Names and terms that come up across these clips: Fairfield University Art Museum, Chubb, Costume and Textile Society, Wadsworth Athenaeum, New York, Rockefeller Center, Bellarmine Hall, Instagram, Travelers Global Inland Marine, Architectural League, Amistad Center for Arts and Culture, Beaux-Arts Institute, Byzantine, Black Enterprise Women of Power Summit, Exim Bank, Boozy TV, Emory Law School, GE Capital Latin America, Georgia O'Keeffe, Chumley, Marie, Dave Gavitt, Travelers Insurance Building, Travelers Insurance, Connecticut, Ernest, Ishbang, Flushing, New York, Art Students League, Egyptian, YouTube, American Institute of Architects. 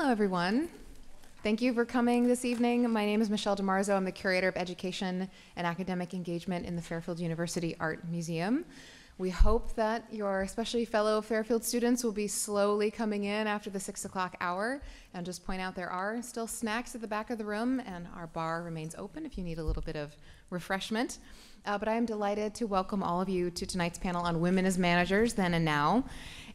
Hello, everyone. Thank you for coming this evening. My name is Michelle DeMarzo. I'm the Curator of Education and Academic Engagement in the Fairfield University Art Museum. We hope that your, especially fellow Fairfield students, will be slowly coming in after the 6 o'clock hour. And just point out there are still snacks at the back of the room, and our bar remains open if you need a little bit of refreshment. But I am delighted to welcome all of you to tonight's panel on Women as Managers, Then and Now.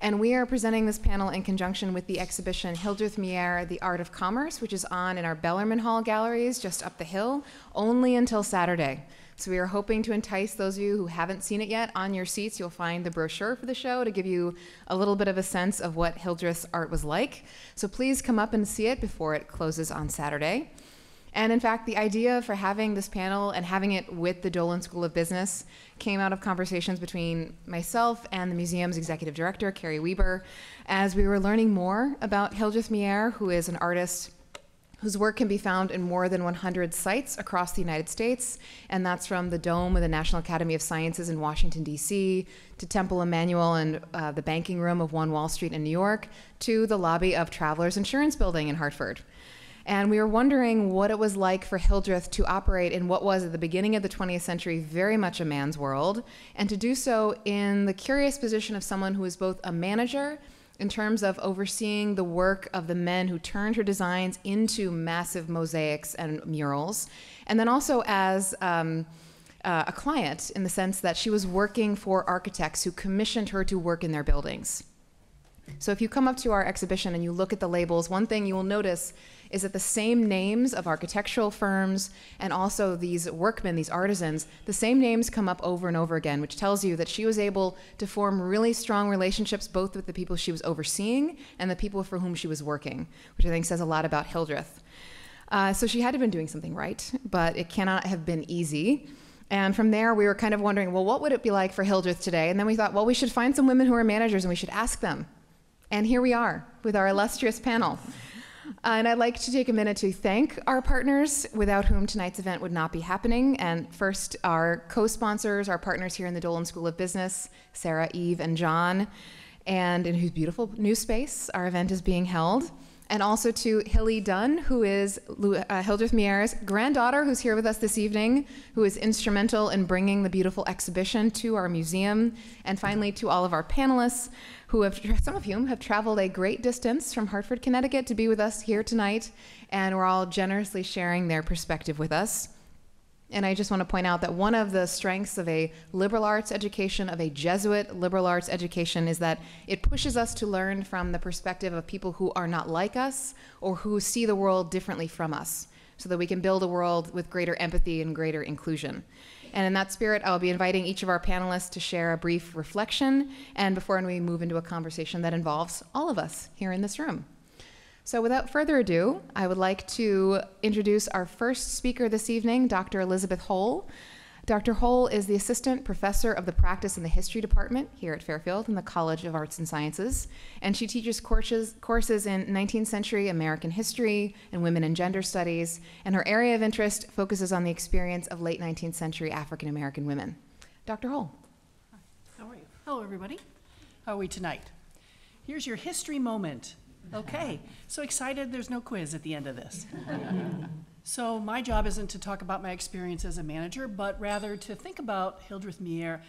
And we are presenting this panel in conjunction with the exhibition Hildreth Meière, The Art of Commerce, which is on in our Bellarmine Hall galleries just up the hill, only until Saturday. So we are hoping to entice those of you who haven't seen it yet. On your seats, you'll find the brochure for the show to give you a little bit of a sense of what Hildreth's art was like. So please come up and see it before it closes on Saturday. And in fact, the idea for having this panel and having it with the Dolan School of Business came out of conversations between myself and the museum's executive director, Carrie Weber, as we were learning more about Hildreth Meière, who is an artist whose work can be found in more than 100 sites across the United States, and that's from the Dome of the National Academy of Sciences in Washington, D.C., to Temple Emanuel and the banking room of One Wall Street in New York, to the lobby of Travelers Insurance Building in Hartford. And we were wondering what it was like for Hildreth to operate in what was, at the beginning of the 20th century, very much a man's world, and to do so in the curious position of someone who is both a manager in terms of overseeing the work of the men who turned her designs into massive mosaics and murals, and then also as a client, in the sense that she was working for architects who commissioned her to work in their buildings. So if you come up to our exhibition and you look at the labels, one thing you will notice is that the same names of architectural firms and also these workmen, these artisans, the same names come up over and over again, which tells you that she was able to form really strong relationships both with the people she was overseeing and the people for whom she was working, which I think says a lot about Hildreth. So she had to have been doing something right, but it cannot have been easy. And from there, we were kind of wondering, well, what would it be like for Hildreth today? And then we thought, well, we should find some women who are managers and we should ask them. And here we are with our illustrious panel. And I'd like to take a minute to thank our partners, without whom tonight's event would not be happening. And first, our co-sponsors, our partners here in the Dolan School of Business, Sarah, Eve, and John, and in whose beautiful new space our event is being held. And also to Hilly Dunn, who is Hildreth Meière's granddaughter, who's here with us this evening, who is instrumental in bringing the beautiful exhibition to our museum. And finally, to all of our panelists, who have, some of whom have traveled a great distance from Hartford, Connecticut, to be with us here tonight, and we're all generously sharing their perspective with us. And I just want to point out that one of the strengths of a liberal arts education, of a Jesuit liberal arts education, is that it pushes us to learn from the perspective of people who are not like us or who see the world differently from us, so that we can build a world with greater empathy and greater inclusion. And in that spirit, I'll be inviting each of our panelists to share a brief reflection, and before we move into a conversation that involves all of us here in this room. So without further ado, I would like to introduce our first speaker this evening, Dr. Elizabeth Hull. Dr. Hull is the assistant professor of the practice in the history department here at Fairfield in the College of Arts and Sciences, and she teaches courses in 19th century American history and women and gender studies, and her area of interest focuses on the experience of late 19th century African American women. Dr. Hull. Hi. How are you? Hello, everybody. How are we tonight? Here's your history moment. Okay, so excited there's no quiz at the end of this. So my job isn't to talk about my experience as a manager, but rather to think about Hildreth Meière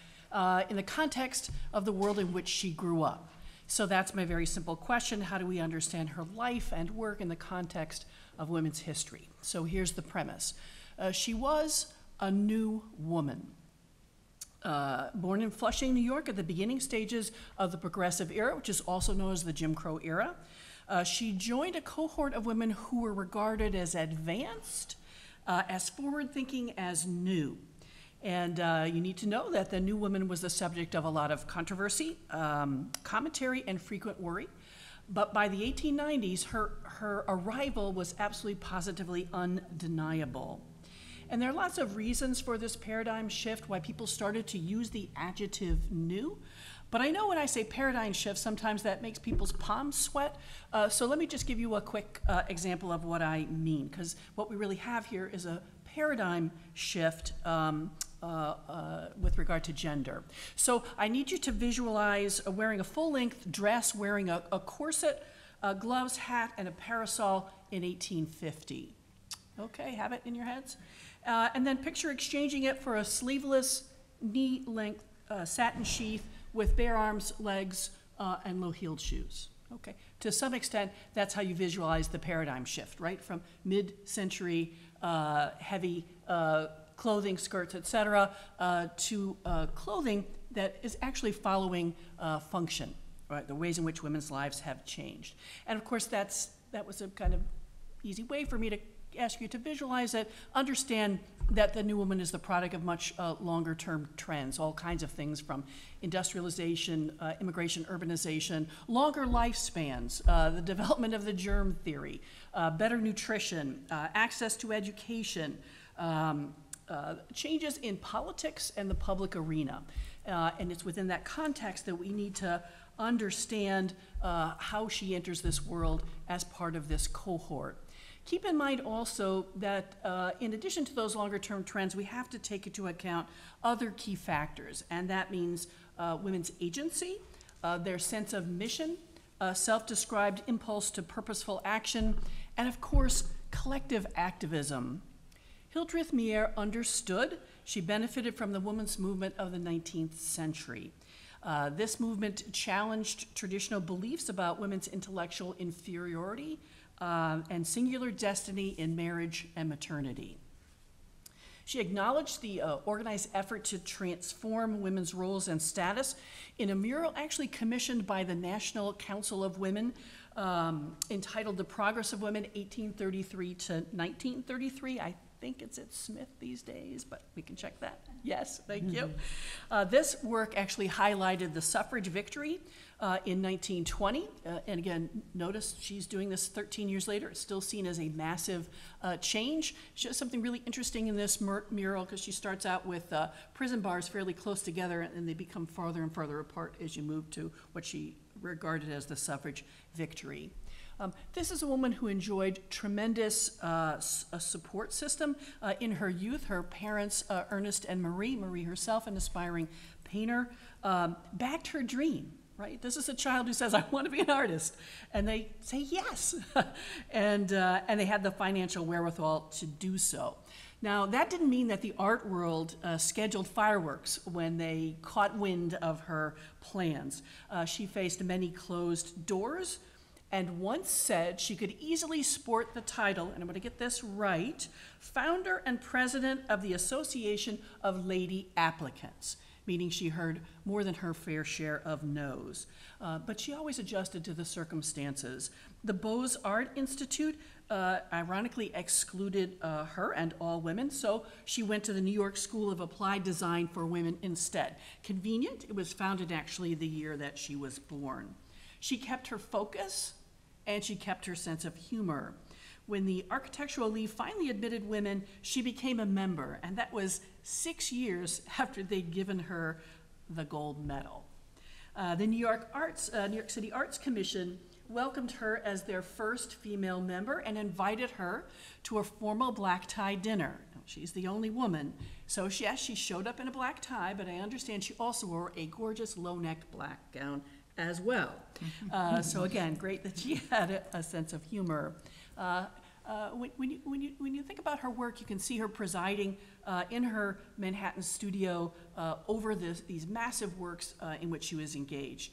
in the context of the world in which she grew up. So that's my very simple question: how do we understand her life and work in the context of women's history? So here's the premise. She was a new woman. Born in Flushing, New York, at the beginning stages of the Progressive Era, which is also known as the Jim Crow Era. She joined a cohort of women who were regarded as advanced, as forward-thinking, as new. And you need to know that the new woman was the subject of a lot of controversy, commentary, and frequent worry. But by the 1890s, her arrival was absolutely positively undeniable. And there are lots of reasons for this paradigm shift, why people started to use the adjective new. But I know when I say paradigm shift, sometimes that makes people's palms sweat. So let me just give you a quick example of what I mean, because what we really have here is a paradigm shift with regard to gender. So I need you to visualize wearing a full-length dress, wearing a corset, gloves, hat, and a parasol in 1850. Okay, have it in your heads. And then picture exchanging it for a sleeveless, knee-length satin sheath with bare arms, legs, and low-heeled shoes. Okay, to some extent, that's how you visualize the paradigm shift, right? From mid-century heavy clothing, skirts, et cetera, to clothing that is actually following function, right? The ways in which women's lives have changed. And of course, that was a kind of easy way for me to ask you to visualize it, understand that the new woman is the product of much longer term trends, all kinds of things from industrialization, immigration, urbanization, longer lifespans, the development of the germ theory, better nutrition, access to education, changes in politics and the public arena. And it's within that context that we need to understand how she enters this world as part of this cohort. Keep in mind also that in addition to those longer term trends, we have to take into account other key factors, and that means women's agency, their sense of mission, self-described impulse to purposeful action, and of course, collective activism. Hildreth Meière understood she benefited from the women's movement of the 19th century. This movement challenged traditional beliefs about women's intellectual inferiority, and singular destiny in marriage and maternity. She acknowledged the organized effort to transform women's roles and status in a mural actually commissioned by the National Council of Women, entitled The Progress of Women, 1833 to 1933. I think it's at Smith these days, but we can check that. Yes, thank you. This work actually highlighted the suffrage victory in 1920, and again, notice she's doing this 13 years later. It's still seen as a massive change. She does something really interesting in this mural because she starts out with prison bars fairly close together, and they become farther and farther apart as you move to what she regarded as the suffrage victory. This is a woman who enjoyed tremendous support system in her youth. Her parents, Ernest and Marie, Marie herself, an aspiring painter, backed her dream. Right? This is a child who says, I want to be an artist. And they say yes. and they had the financial wherewithal to do so. Now, that didn't mean that the art world scheduled fireworks when they caught wind of her plans. She faced many closed doors and once said she could easily sport the title, and I'm going to get this right, founder and president of the Association of Lady Applicants, meaning she heard more than her fair share of no's. But she always adjusted to the circumstances. The Beaux-Arts Institute ironically excluded her and all women, so she went to the New York School of Applied Design for Women instead. Convenient, it was founded actually the year that she was born. She kept her focus, and she kept her sense of humor. When the Architectural League finally admitted women, she became a member, and that was 6 years after they'd given her the gold medal. The New York City Arts Commission welcomed her as their first female member and invited her to a formal black tie dinner. Now, she's the only woman, so yes, she showed up in a black tie, but I understand she also wore a gorgeous low-necked black gown as well. So again, great that she had a sense of humor. When you think about her work, you can see her presiding in her Manhattan studio over these massive works in which she was engaged.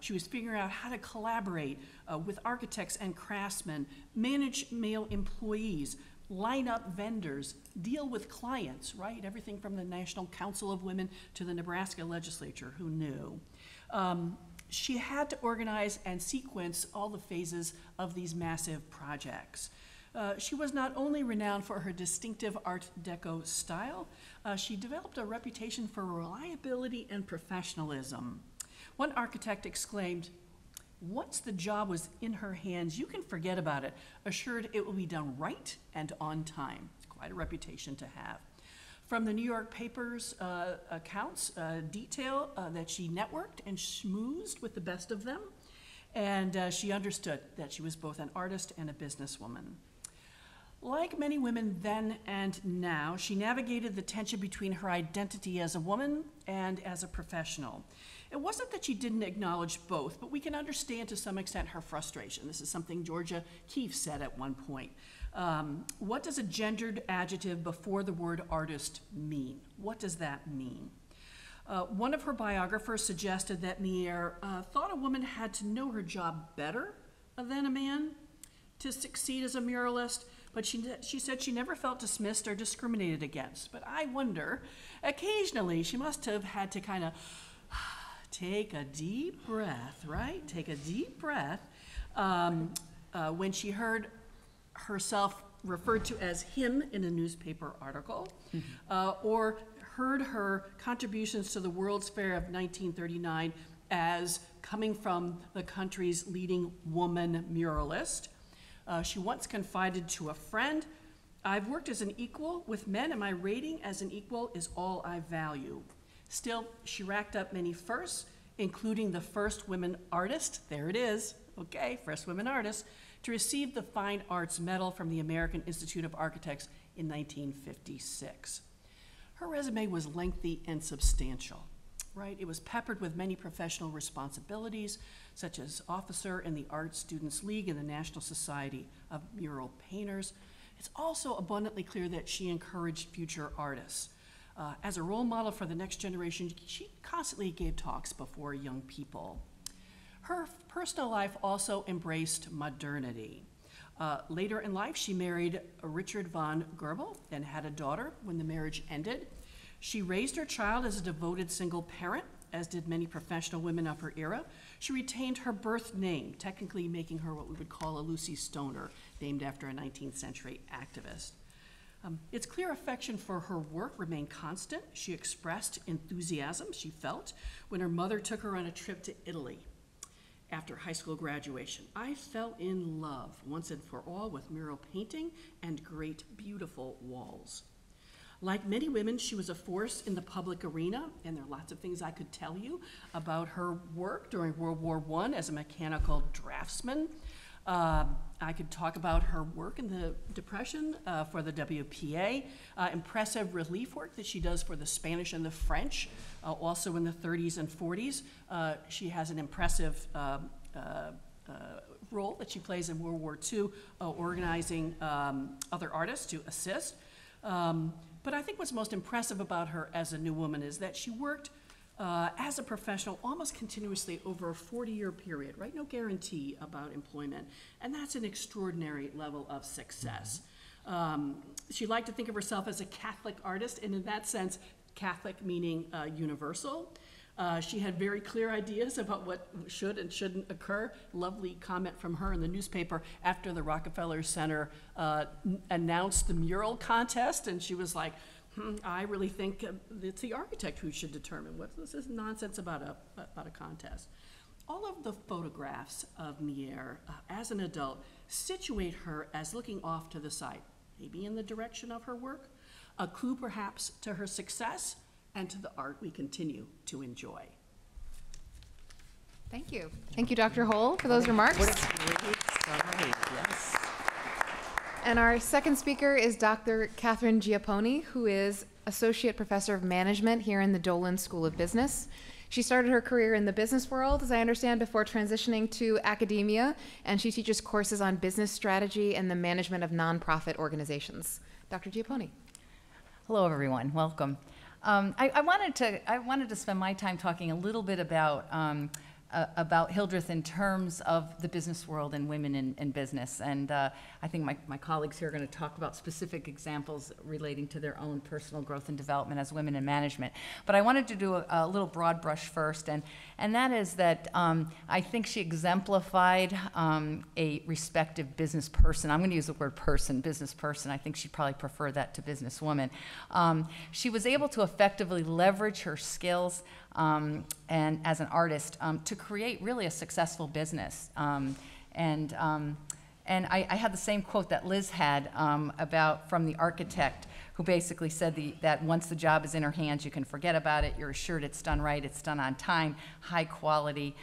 She was figuring out how to collaborate with architects and craftsmen, manage male employees, line up vendors, deal with clients, right? Everything from the National Council of Women to the Nebraska legislature, who knew? She had to organize and sequence all the phases of these massive projects. She was not only renowned for her distinctive Art Deco style, she developed a reputation for reliability and professionalism. One architect exclaimed, "Once the job was in her hands, you can forget about it, assured it will be done right and on time." It's quite a reputation to have. From the New York papers accounts, detail that she networked and schmoozed with the best of them, and she understood that she was both an artist and a businesswoman. Like many women then and now, she navigated the tension between her identity as a woman and as a professional. It wasn't that she didn't acknowledge both, but we can understand to some extent her frustration. This is something Georgia O'Keeffe said at one point. What does a gendered adjective before the word artist mean? What does that mean? One of her biographers suggested that Meière thought a woman had to know her job better than a man to succeed as a muralist, but she said she never felt dismissed or discriminated against. But I wonder, occasionally she must have had to kind of take a deep breath, right? Take a deep breath when she heard herself referred to as him in a newspaper article, or heard her contributions to the World's Fair of 1939 as coming from the country's leading woman muralist. She once confided to a friend, "I've worked as an equal with men, and my rating as an equal is all I value." Still, she racked up many firsts, including the first women artist, there it is, okay, first women artist, to receive the Fine Arts Medal from the American Institute of Architects in 1956. Her resume was lengthy and substantial, right? It was peppered with many professional responsibilities, such as officer in the Art Students League and the National Society of Mural Painters. It's also abundantly clear that she encouraged future artists. As a role model for the next generation, she constantly gave talks before young people. Her personal life also embraced modernity. Later in life, she married Richard von Goebel and had a daughter when the marriage ended. She raised her child as a devoted single parent, as did many professional women of her era. She retained her birth name, technically making her what we would call a Lucy Stoner, named after a 19th century activist. Its clear affection for her work remained constant. She expressed enthusiasm, she felt, when her mother took her on a trip to Italy after high school graduation. "I fell in love once and for all with mural painting and great, beautiful walls." Like many women, she was a force in the public arena, and there are lots of things I could tell you about her work during World War I as a mechanical draftsman. I could talk about her work in the Depression for the WPA, impressive relief work that she does for the Spanish and the French, also in the 30s and 40s. She has an impressive role that she plays in World War II, organizing other artists to assist. But I think what's most impressive about her as a new woman is that she worked as a professional almost continuously over a 40-year period, right? No guarantee about employment. And that's an extraordinary level of success. She liked to think of herself as a Catholic artist, and in that sense, Catholic meaning universal. She had very clear ideas about what should and shouldn't occur. Lovely comment from her in the newspaper after the Rockefeller Center announced the mural contest, and she was like, I really think it's the architect who should determine what this is nonsense about a contest. All of the photographs of Meière as an adult situate her as looking off to the side, maybe in the direction of her work, a clue perhaps to her success, and to the art we continue to enjoy. Thank you. Thank you, Dr. Hull, for those remarks. What a great story, yes. And our second speaker is Dr. Catherine Giapponi, who is Associate Professor of Management here in the Dolan School of Business. She started her career in the business world, as I understand, before transitioning to academia, and she teaches courses on business strategy and the management of nonprofit organizations. Dr. Giapponi. Hello, everyone. Welcome. I wanted to spend my time talking a little bit about Hildreth in terms of the business world and women in business. And I think my colleagues here are going to talk about specific examples relating to their own personal growth and development as women in management. But I wanted to do a little broad brush first, and that is that I think she exemplified a respective business person. I'm going to use the word person, business person. I think she'd probably prefer that to businesswoman. She was able to effectively leverage her skills and as an artist to create really a successful business. And I had the same quote that Liz had from the architect, who basically said that once the job is in her hands, you can forget about it. You're assured it's done right, it's done on time, high quality,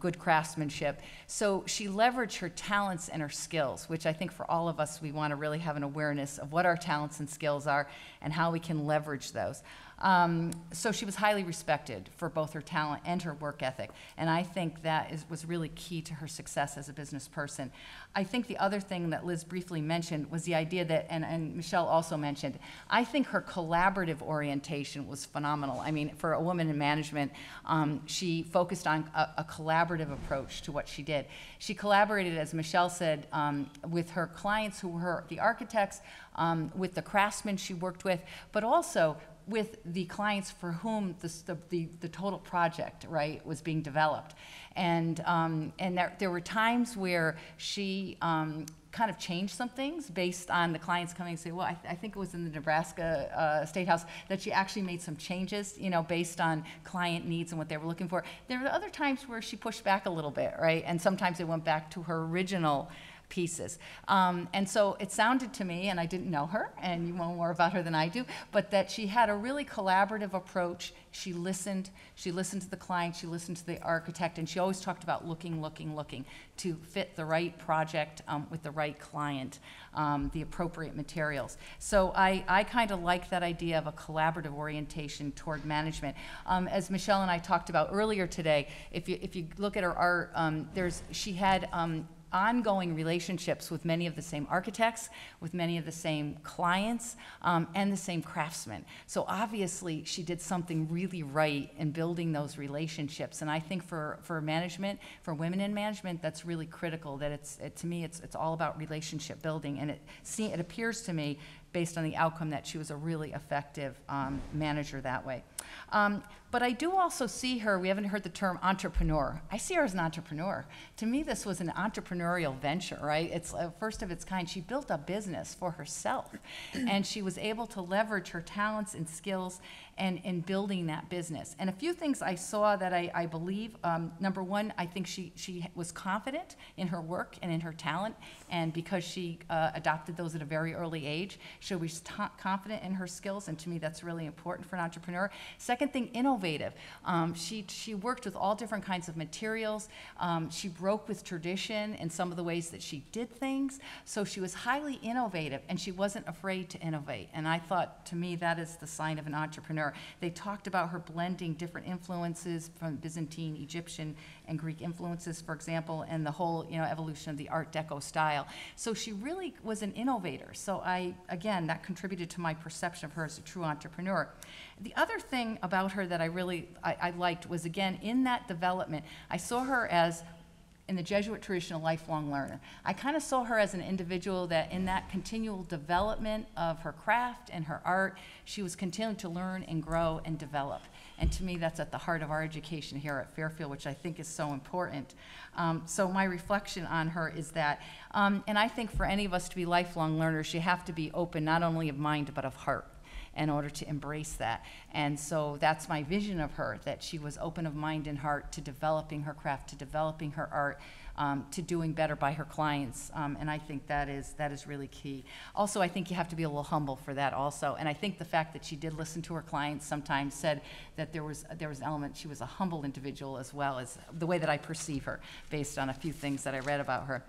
good craftsmanship. So she leveraged her talents and her skills, which I think for all of us, we want to really have an awareness of what our talents and skills are and how we can leverage those. So she was highly respected for both her talent and her work ethic, and I think that was really key to her success as a business person. I think the other thing that Liz briefly mentioned was the idea that, and Michelle also mentioned, I think her collaborative orientation was phenomenal. I mean, for a woman in management, she focused on a collaborative approach to what she did. She collaborated, as Michelle said, with her clients who were the architects, with the craftsmen she worked with, but also with the clients for whom the total project, right, was being developed. And there were times where she kind of changed some things based on the clients coming and say, well, I think it was in the Nebraska Statehouse that she actually made some changes, you know, based on client needs and what they were looking for. There were other times where she pushed back a little bit, right, and sometimes they went back to her original pieces. And so it sounded to me, and I didn't know her, and you know more about her than I do, but that she had a really collaborative approach. She listened to the client, she listened to the architect, and she always talked about looking, looking, looking to fit the right project with the right client, the appropriate materials. So I kind of like that idea of a collaborative orientation toward management. As Michelle and I talked about earlier today, if you look at her art, she had ongoing relationships with many of the same architects, with many of the same clients, and the same craftsmen. So obviously she did something really right in building those relationships. And I think for management, for women in management, that's really critical. That to me it's all about relationship building. And it appears to me, based on the outcome, that she was a really effective manager that way. But I do also see her, we haven't heard the term entrepreneur. I see her as an entrepreneur. To me, this was an entrepreneurial venture, right? It's first of its kind. She built a business for herself, and she was able to leverage her talents and skills and in building that business. And a few things I saw that I believe, number one, I think she was confident in her work and in her talent, and because she adopted those at a very early age, she was confident in her skills, and to me that's really important for an entrepreneur. Second thing, innovative. She worked with all different kinds of materials. She broke with tradition in some of the ways that she did things, so she was highly innovative, and she wasn't afraid to innovate. And I thought, to me, that is the sign of an entrepreneur. They talked about her blending different influences from Byzantine, Egyptian, and Greek influences, for example, and the whole, you know, evolution of the Art Deco style. So she really was an innovator. So again, that contributed to my perception of her as a true entrepreneur. The other thing about her that I really, I liked was, again, in that development, I saw her as, in the Jesuit tradition, a lifelong learner. I kind of saw her as an individual that in that continual development of her craft and her art, she was continuing to learn and grow and develop. And to me, that's at the heart of our education here at Fairfield, which I think is so important. So my reflection on her is that, and I think for any of us to be lifelong learners, you have to be open not only of mind but of heart in order to embrace that. And so that's my vision of her, that she was open of mind and heart to developing her craft, to developing her art, to doing better by her clients. And I think that is really key. Also, I think you have to be a little humble for that also. And I think the fact that she did listen to her clients sometimes said that there was an element, she was a humble individual, as well as the way that I perceive her based on a few things that I read about her.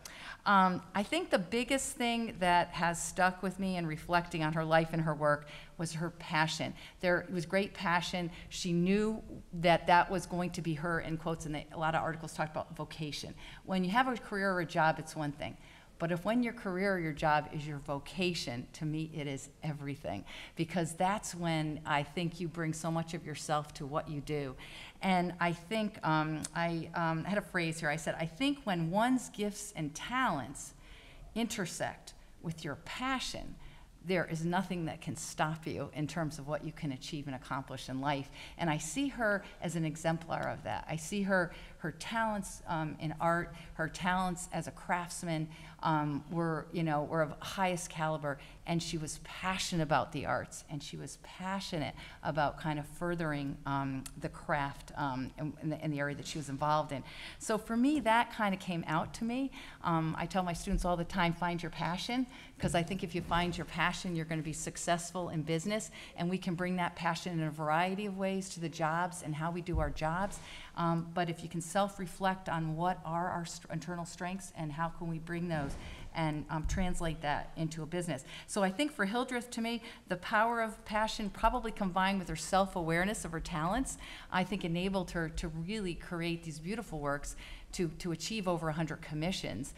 I think the biggest thing that has stuck with me in reflecting on her life and her work was her passion. There was great passion. She knew that that was going to be her, in quotes, and a lot of articles talked about vocation. When you have a career or a job, it's one thing. But if when your career or your job is your vocation, to me it is everything. Because that's when I think you bring so much of yourself to what you do. And I think, I had a phrase here, I said, I think when one's gifts and talents intersect with your passion, there is nothing that can stop you in terms of what you can achieve and accomplish in life. And I see her as an exemplar of that. I see her talents in art, her talents as a craftsman were of highest caliber, and she was passionate about the arts, and she was passionate about kind of furthering the craft in the area that she was involved in. So for me, that kind of came out to me. I tell my students all the time, find your passion, because I think if you find your passion, you're going to be successful in business, and we can bring that passion in a variety of ways to the jobs and how we do our jobs. But if you can self-reflect on what are our internal strengths and how can we bring those and translate that into a business. So I think for Hildreth, to me, the power of passion probably combined with her self-awareness of her talents, I think enabled her to really create these beautiful works to achieve over 100 commissions,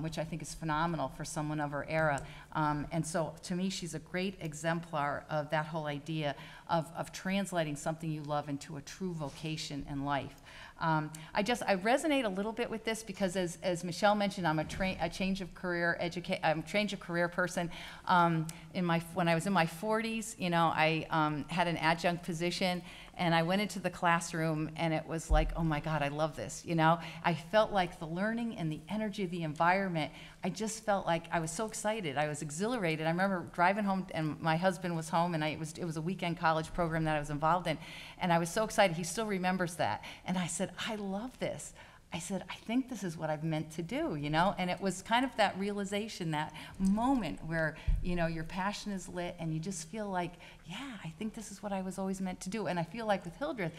which I think is phenomenal for someone of her era. And so to me, she's a great exemplar of that whole idea of translating something you love into a true vocation in life. I resonate a little bit with this because as Michelle mentioned, I'm a change of career person. When I was in my 40s, you know, I had an adjunct position, and I went into the classroom, and it was like, oh my God, I love this, you know? I felt like the learning and the energy of the environment, I just felt like I was so excited, I was exhilarated. I remember driving home, and my husband was home, and it was a weekend college program that I was involved in, and I was so excited, he still remembers that. And I said, I love this. I said, I think this is what I've meant to do, you know? And it was kind of that realization, that moment where, you know, your passion is lit and you just feel like, yeah, I think this is what I was always meant to do. And I feel like with Hildreth,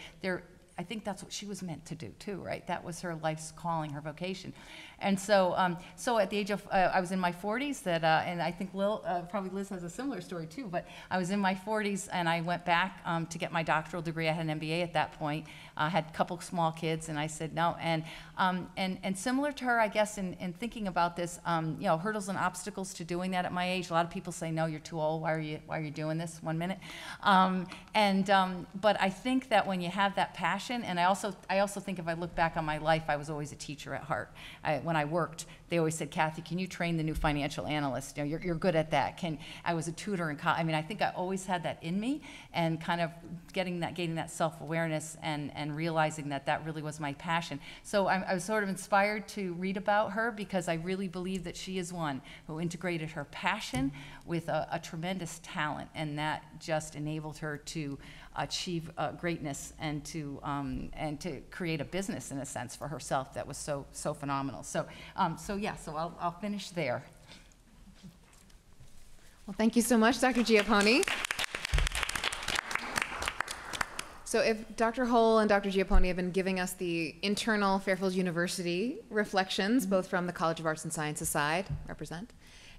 I think that's what she was meant to do too, right? That was her life's calling, her vocation. And so, so at the age of, I was in my 40s that, and I think probably Liz has a similar story too, but I was in my 40s and I went back to get my doctoral degree. I had an MBA at that point. I had a couple small kids, and I said no. And similar to her, I guess, in thinking about this, you know, hurdles and obstacles to doing that at my age. A lot of people say, no, you're too old. Why are you doing this? 1 minute. But I think that when you have that passion, and I also think if I look back on my life, I was always a teacher at heart. When I worked, they always said, Kathy, can you train the new financial analyst? You know, you're good at that. I was a tutor in college. I mean, I think I always had that in me, and kind of gaining that self-awareness and realizing that really was my passion. So I was sort of inspired to read about her because I really believe that she is one who integrated her passion with a tremendous talent, and that just enabled her to achieve greatness and to create a business in a sense for herself that was so phenomenal. So I'll finish there. Well, thank you so much, Dr. Giapponi. So if Dr. Hull and Dr. Giapponi have been giving us the internal Fairfield University reflections, both from the College of Arts and Sciences side, represent,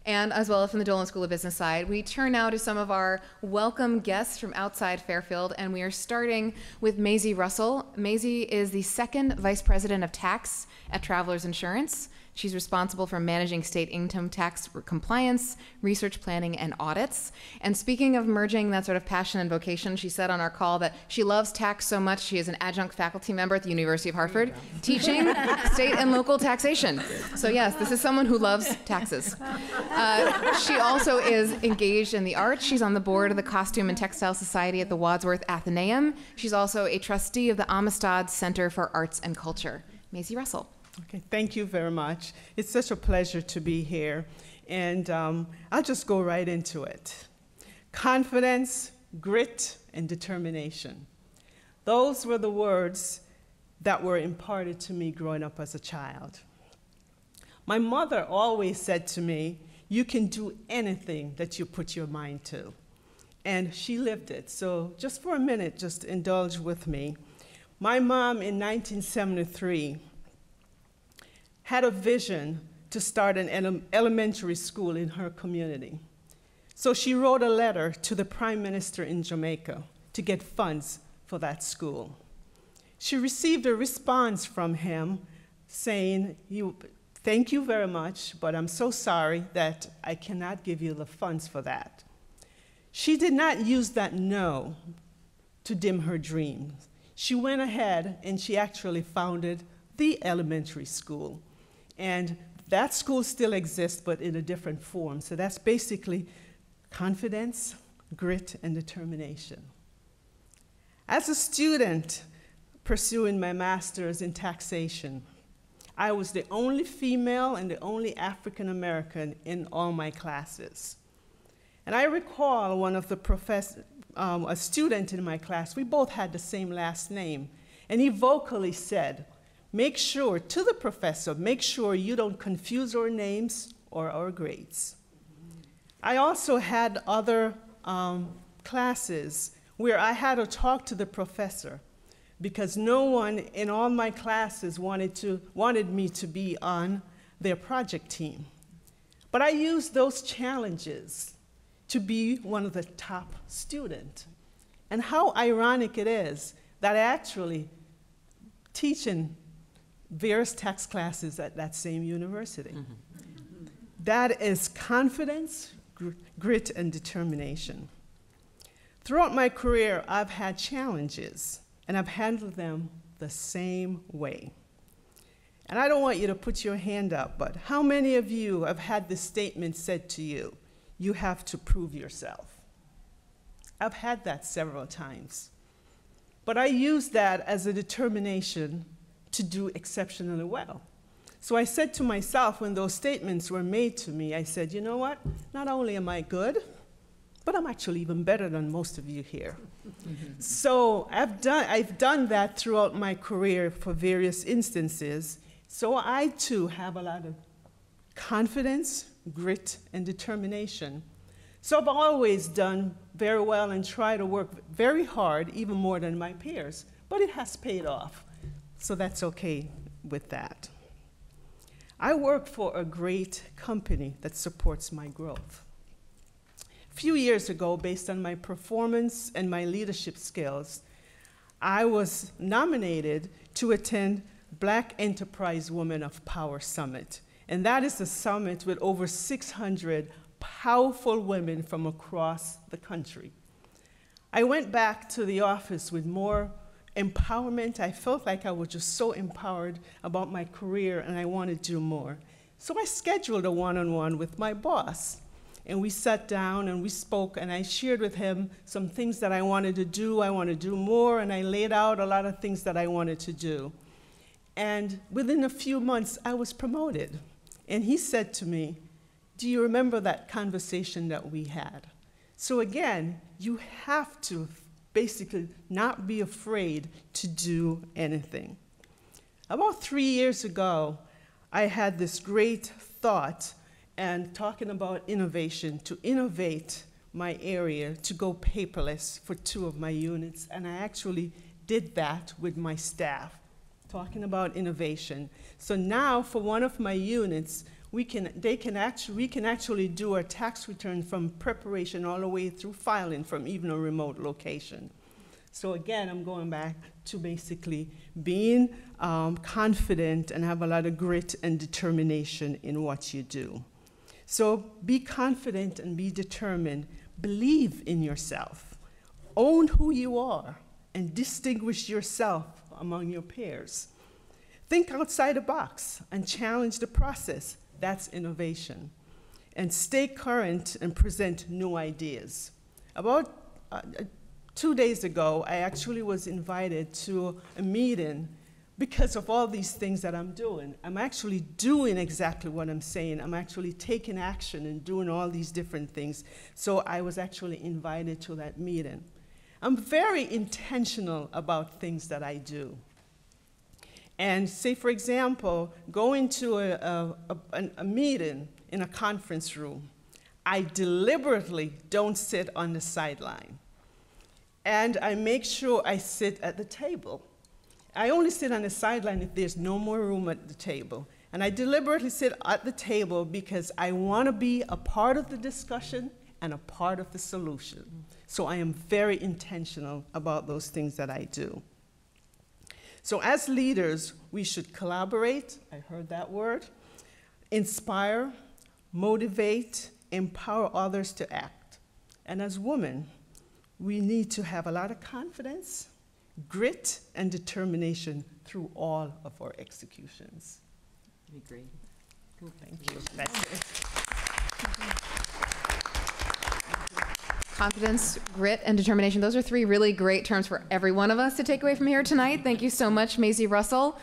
and as well as from the Dolan School of Business side, we turn now to some of our welcome guests from outside Fairfield, and we are starting with Maisie Russell. Maisie is the second Vice President of Tax at Travelers Insurance. She's responsible for managing state income tax compliance, research planning, and audits. And speaking of merging that sort of passion and vocation, she said on our call that she loves tax so much she is an adjunct faculty member at the University of Hartford, teaching state and local taxation. So yes, this is someone who loves taxes. She also is engaged in the arts. She's on the board of the Costume and Textile Society at the Wadsworth Athenaeum. She's also a trustee of the Amistad Center for Arts and Culture. Maisie Russell. Okay, thank you very much. It's such a pleasure to be here, and I'll just go right into it. Confidence, grit, and determination. Those were the words that were imparted to me growing up as a child. My mother always said to me, you can do anything that you put your mind to. And she lived it, so just for a minute, just indulge with me. My mom in 1973, had a vision to start an elementary school in her community. So she wrote a letter to the Prime Minister in Jamaica to get funds for that school. She received a response from him saying, thank you very much, but I'm so sorry that I cannot give you the funds for that. She did not use that no to dim her dreams. She went ahead and she actually founded the elementary school. And that school still exists, but in a different form. So that's basically confidence, grit, and determination. As a student pursuing my master's in taxation, I was the only female and the only African American in all my classes. And I recall one of the a student in my class, we both had the same last name, and he vocally said, make sure, to the professor, make sure you don't confuse our names or our grades. I also had other classes where I had to talk to the professor because no one in all my classes wanted me to be on their project team. But I used those challenges to be one of the top students. And how ironic it is that I actually teach in various tax classes at that same university. Mm-hmm. That is confidence, grit, and determination. Throughout my career, I've had challenges, and I've handled them the same way. And I don't want you to put your hand up, but how many of you have had this statement said to you? You have to prove yourself. I've had that several times. But I use that as a determination to do exceptionally well. So I said to myself when those statements were made to me, I said, you know what? Not only am I good, but I'm actually even better than most of you here. So I've done that throughout my career for various instances. So I too have a lot of confidence, grit, and determination. So I've always done very well and tried to work very hard, even more than my peers, but it has paid off. So that's okay with that. I work for a great company that supports my growth. A few years ago, based on my performance and my leadership skills, I was nominated to attend Black Enterprise Women of Power Summit. And that is a summit with over 600 powerful women from across the country. I went back to the office with more empowerment. I felt like I was just so empowered about my career and I wanted to do more. So I scheduled a one-on-one with my boss. And we sat down and we spoke and I shared with him some things that I wanted to do. I wanted to do more and I laid out a lot of things that I wanted to do. And within a few months, I was promoted. And he said to me, do you remember that conversation that we had? So again, you have to basically not be afraid to do anything. About 3 years ago, I had this great thought and talking about innovation, to innovate my area to go paperless for two of my units. And I actually did that with my staff, talking about innovation. So now for one of my units, we can actually do our tax return from preparation all the way through filing from even a remote location. So again, I'm going back to basically being confident and have a lot of grit and determination in what you do. So be confident and be determined. Believe in yourself. Own who you are and distinguish yourself among your peers. Think outside the box and challenge the process. That's innovation. And stay current and present new ideas. About 2 days ago, I actually was invited to a meeting because of all these things that I'm doing. I'm actually doing exactly what I'm saying. I'm actually taking action and doing all these different things. So I was actually invited to that meeting. I'm very intentional about things that I do. And say, for example, going to a meeting in a conference room, I deliberately don't sit on the sideline. And I make sure I sit at the table. I only sit on the sideline if there's no more room at the table. And I deliberately sit at the table because I want to be a part of the discussion and a part of the solution. So I am very intentional about those things that I do. So as leaders, we should collaborate, I heard that word, inspire, motivate, empower others to act. And as women, we need to have a lot of confidence, grit, and determination through all of our executions. I agree. Thank you. That's it. Confidence, grit, and determination. Those are three really great terms for every one of us to take away from here tonight. Thank you so much, Maisie Russell.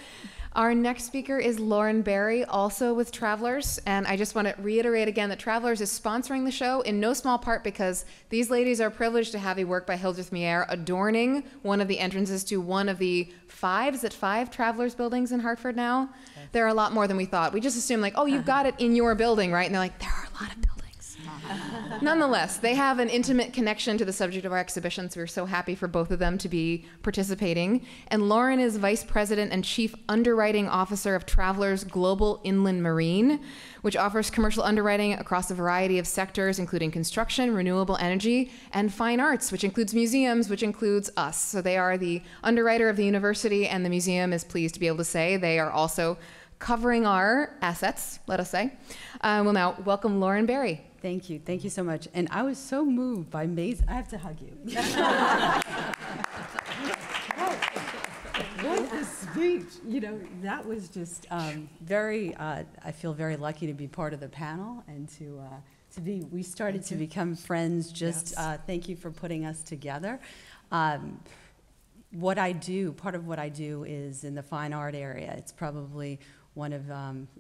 Our next speaker is Lauren Berry, also with Travelers. And I just want to reiterate again that Travelers is sponsoring the show in no small part because these ladies are privileged to have a work by Hildreth Meière adorning one of the entrances to one of the five Travelers buildings in Hartford now. Okay. There are a lot more than we thought. We just assume like, oh, you've got it in your building, right? And they're like, there are a lot of buildings. Nonetheless, they have an intimate connection to the subject of our exhibition, so we're so happy for both of them to be participating. And Lauren is Vice President and Chief Underwriting Officer of Travelers Global Inland Marine, which offers commercial underwriting across a variety of sectors, including construction, renewable energy, and fine arts, which includes museums, which includes us. So they are the underwriter of the university, and the museum is pleased to be able to say they are also covering our assets, let us say. We'll now welcome Lauren Berry. Thank you so much. And I was so moved by Maisie. I have to hug you. What a speech! You know, that was just very. I feel very lucky to be part of the panel and to be. We started to become friends. Just yes. Thank you for putting us together. What I do, part of what I do, is in the fine art area. It's probably one of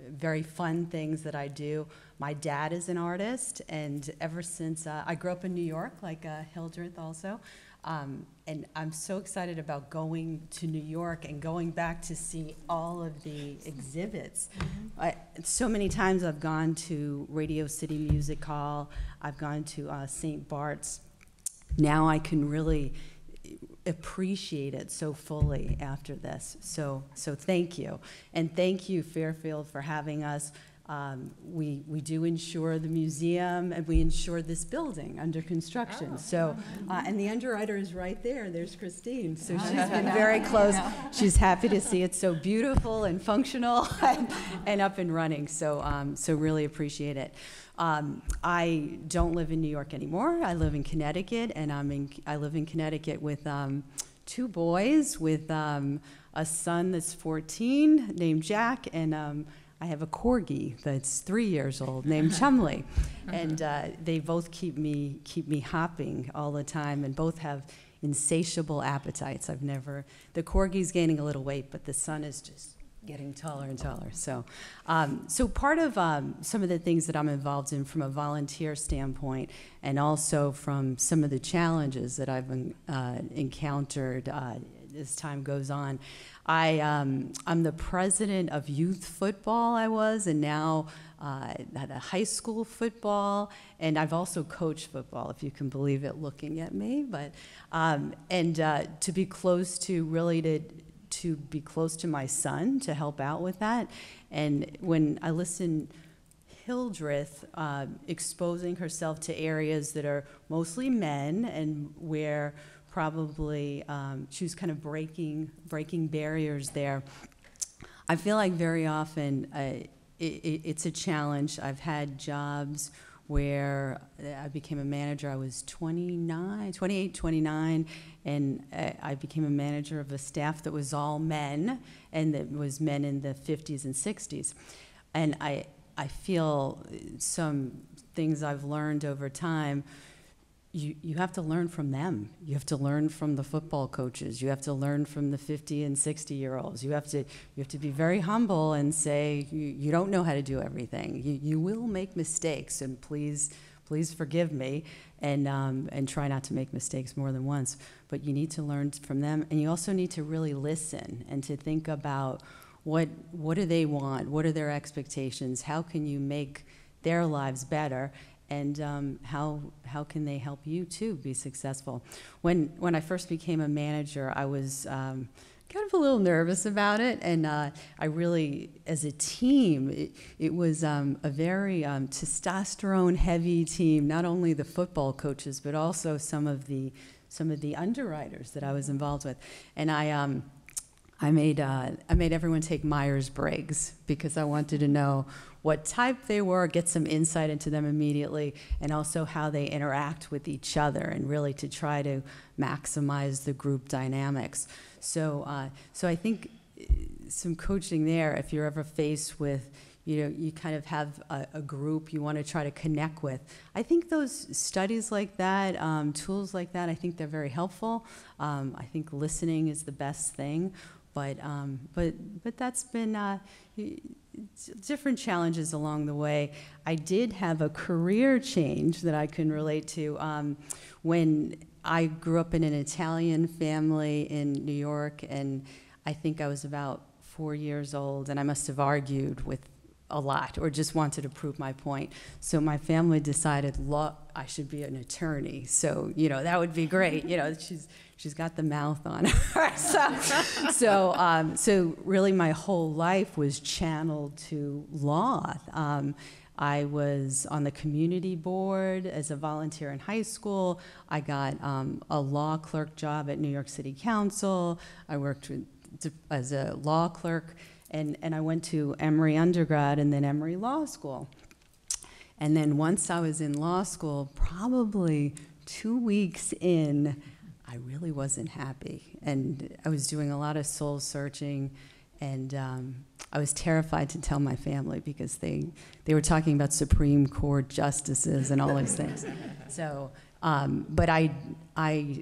very fun things that I do. My dad is an artist, and ever since I grew up in New York, like Hildreth also, and I'm so excited about going to New York and going back to see all of the exhibits. Mm-hmm. So many times I've gone to Radio City Music Hall, I've gone to St. Bart's. Now I can really appreciate it so fully after this. So thank you. And thank you, Fairfield, for having us. We do insure the museum, and we insure this building under construction. Oh. So, and the underwriter is right there. There's Christine. So she's been very close. She's happy to see it so beautiful and functional and up and running. So really appreciate it. I don't live in New York anymore. I live in Connecticut, and I live in Connecticut with two boys, with a son that's 14 named Jack, and I have a corgi that's 3 years old named Chumley, and they both keep me hopping all the time, and both have insatiable appetites. The corgi's gaining a little weight, but the son is just getting taller and taller. So part of some of the things that I'm involved in from a volunteer standpoint, and also from some of the challenges that I've encountered as time goes on. I'm the president of youth football, and now at a high school football, and I've also coached football, if you can believe it looking at me, but, to be close to, really to be close to my son, to help out with that. And when I listen, Hildreth exposing herself to areas that are mostly men, and where probably she was kind of breaking barriers there. I feel like very often it's a challenge. I've had jobs where I became a manager. I was 28, 29, and I became a manager of a staff that was all men, and that was men in the 50s and 60s. And I feel some things I've learned over time. You have to learn from them. You have to learn from the football coaches. You have to learn from the 50 and 60-year-olds. You have to be very humble and say, you don't know how to do everything. You will make mistakes, and please forgive me, and try not to make mistakes more than once. But you need to learn from them, and you also need to really listen and to think about what do they want? What are their expectations? How can you make their lives better? And how can they help you too be successful? When I first became a manager, I was kind of a little nervous about it, and I really, as a team, it was a very testosterone-heavy team. Not only the football coaches, but also some of the underwriters that I was involved with, and I made everyone take Myers-Briggs because I wanted to know what type they were, get some insight into them immediately, and also how they interact with each other, and really to try to maximize the group dynamics. So I think some coaching there, if you're ever faced with you know, you kind of have a group you want to try to connect with. I think those studies like that, tools like that, I think they're very helpful. I think listening is the best thing, but that's been different challenges along the way. I did have a career change that I can relate to when I grew up in an Italian family in New York, and I think I was about 4 years old, and I must have argued with a lot, or just wanted to prove my point. So my family decided law, I should be an attorney. So, you know, that would be great. You know, she's got the mouth on her. So really my whole life was channeled to law. I was on the community board as a volunteer in high school. I got a law clerk job at New York City Council. I worked as a law clerk. And I went to Emory undergrad and then Emory Law School. And then once I was in law school, probably 2 weeks in, I really wasn't happy. And I was doing a lot of soul searching, and I was terrified to tell my family because they were talking about Supreme Court justices and all those things. So, but I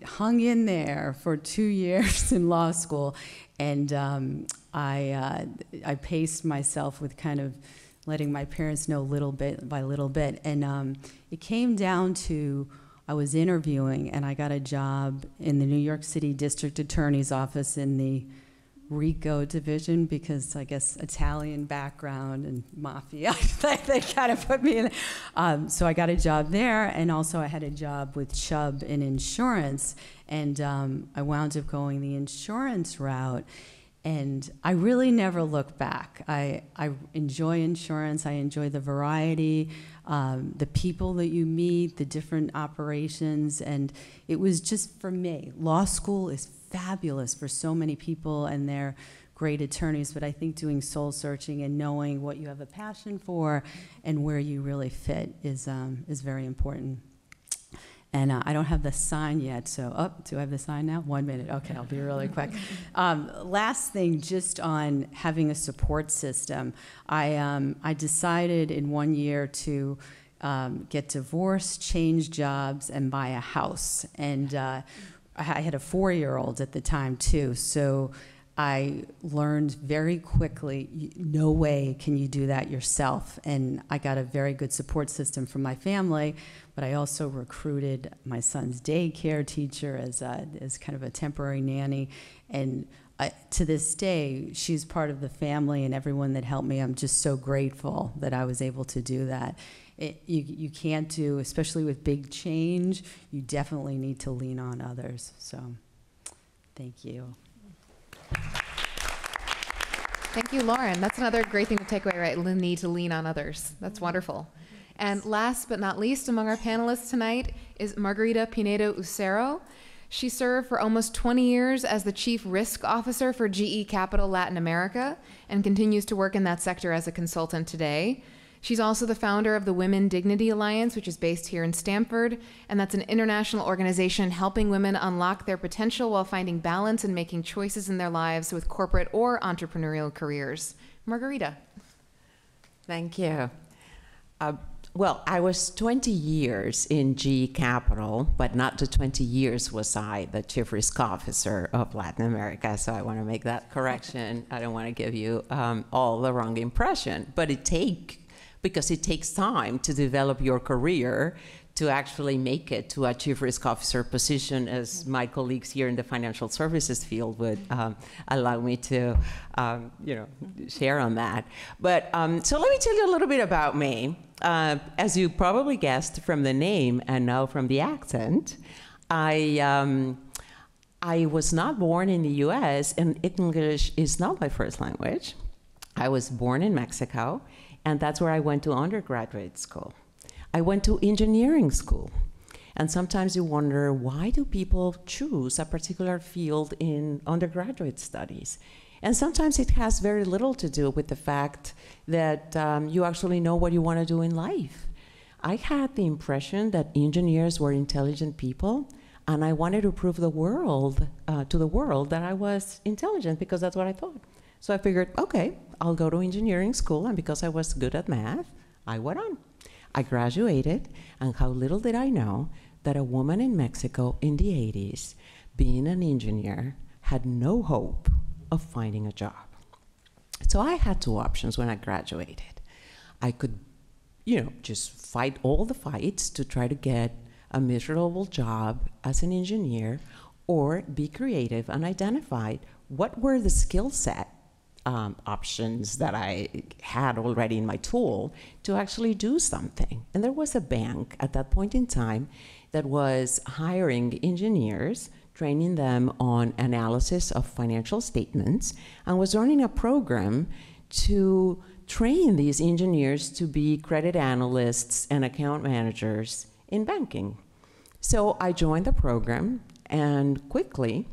hung in there for 2 years in law school, and I paced myself with kind of letting my parents know little bit by little bit. And it came down to, I was interviewing and I got a job in the New York City District Attorney's Office in the RICO division, because I guess Italian background and mafia, they kind of put me in. So I got a job there, and also I had a job with Chubb in insurance, and I wound up going the insurance route. And I really never look back. I enjoy insurance. I enjoy the variety, the people that you meet, the different operations. And it was just, for me, law school is fabulous for so many people, and they're great attorneys. But I think doing soul searching and knowing what you have a passion for and where you really fit is very important. And I don't have the sign yet, so, oh, do I have the sign now? 1 minute, okay, I'll be really quick. Last thing, just on having a support system. I decided in 1 year to get divorced, change jobs, and buy a house. And I had a four-year-old at the time, too, so I learned very quickly, no way can you do that yourself. And I got a very good support system from my family, but I also recruited my son's daycare teacher as kind of a temporary nanny. And to this day, she's part of the family, and everyone that helped me, I'm just so grateful that I was able to do that. You can't do, especially with big change, you definitely need to lean on others. So thank you. Thank you, Lauren. That's another great thing to take away, right? The need to lean on others. That's wonderful. And last but not least among our panelists tonight is Margarita Pinedo-Ucero. She served for almost 20 years as the Chief Risk Officer for GE Capital Latin America and continues to work in that sector as a consultant today. She's also the founder of the Women Dignity Alliance, which is based here in Stamford, and that's an international organization helping women unlock their potential while finding balance and making choices in their lives with corporate or entrepreneurial careers. Margarita. Thank you. Well, I was 20 years in GE Capital, but not the 20 years was I the Chief Risk Officer of Latin America, so I want to make that correction. I don't want to give you all the wrong impression, but because it takes time to develop your career to actually make it to a Chief Risk Officer position, as my colleagues here in the financial services field would allow me to you know, share on that. But so let me tell you a little bit about me. As you probably guessed from the name and now from the accent, I was not born in the US, and English is not my first language. I was born in Mexico, and that's where I went to undergraduate school. I went to engineering school. And sometimes you wonder, why do people choose a particular field in undergraduate studies? And sometimes it has very little to do with the fact that you actually know what you want to do in life. I had the impression that engineers were intelligent people, and I wanted to prove the world, to the world that I was intelligent, because that's what I thought. So I figured, okay, I'll go to engineering school, and because I was good at math, I went on. I graduated, and how little did I know that a woman in Mexico in the 80s, being an engineer, had no hope of finding a job. So I had two options when I graduated. I could, you know, just fight all the fights to try to get a miserable job as an engineer, or be creative and identify what were the skill set options that I had already in my tool to actually do something. And there was a bank at that point in time that was hiring engineers, training them on analysis of financial statements, and was running a program to train these engineers to be credit analysts and account managers in banking. So I joined the program and quickly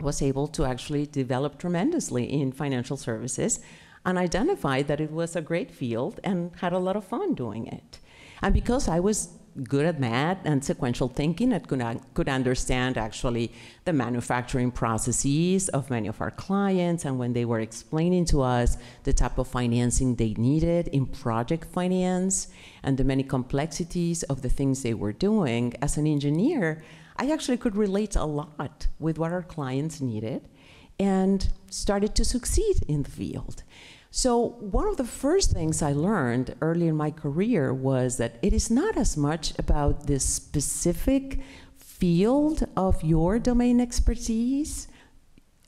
was able to actually develop tremendously in financial services and identified that it was a great field and had a lot of fun doing it. And because I was good at math and sequential thinking, I could understand actually the manufacturing processes of many of our clients, and when they were explaining to us the type of financing they needed in project finance and the many complexities of the things they were doing, as an engineer, I actually could relate a lot with what our clients needed and started to succeed in the field. So one of the first things I learned early in my career was that it is not as much about this specific field of your domain expertise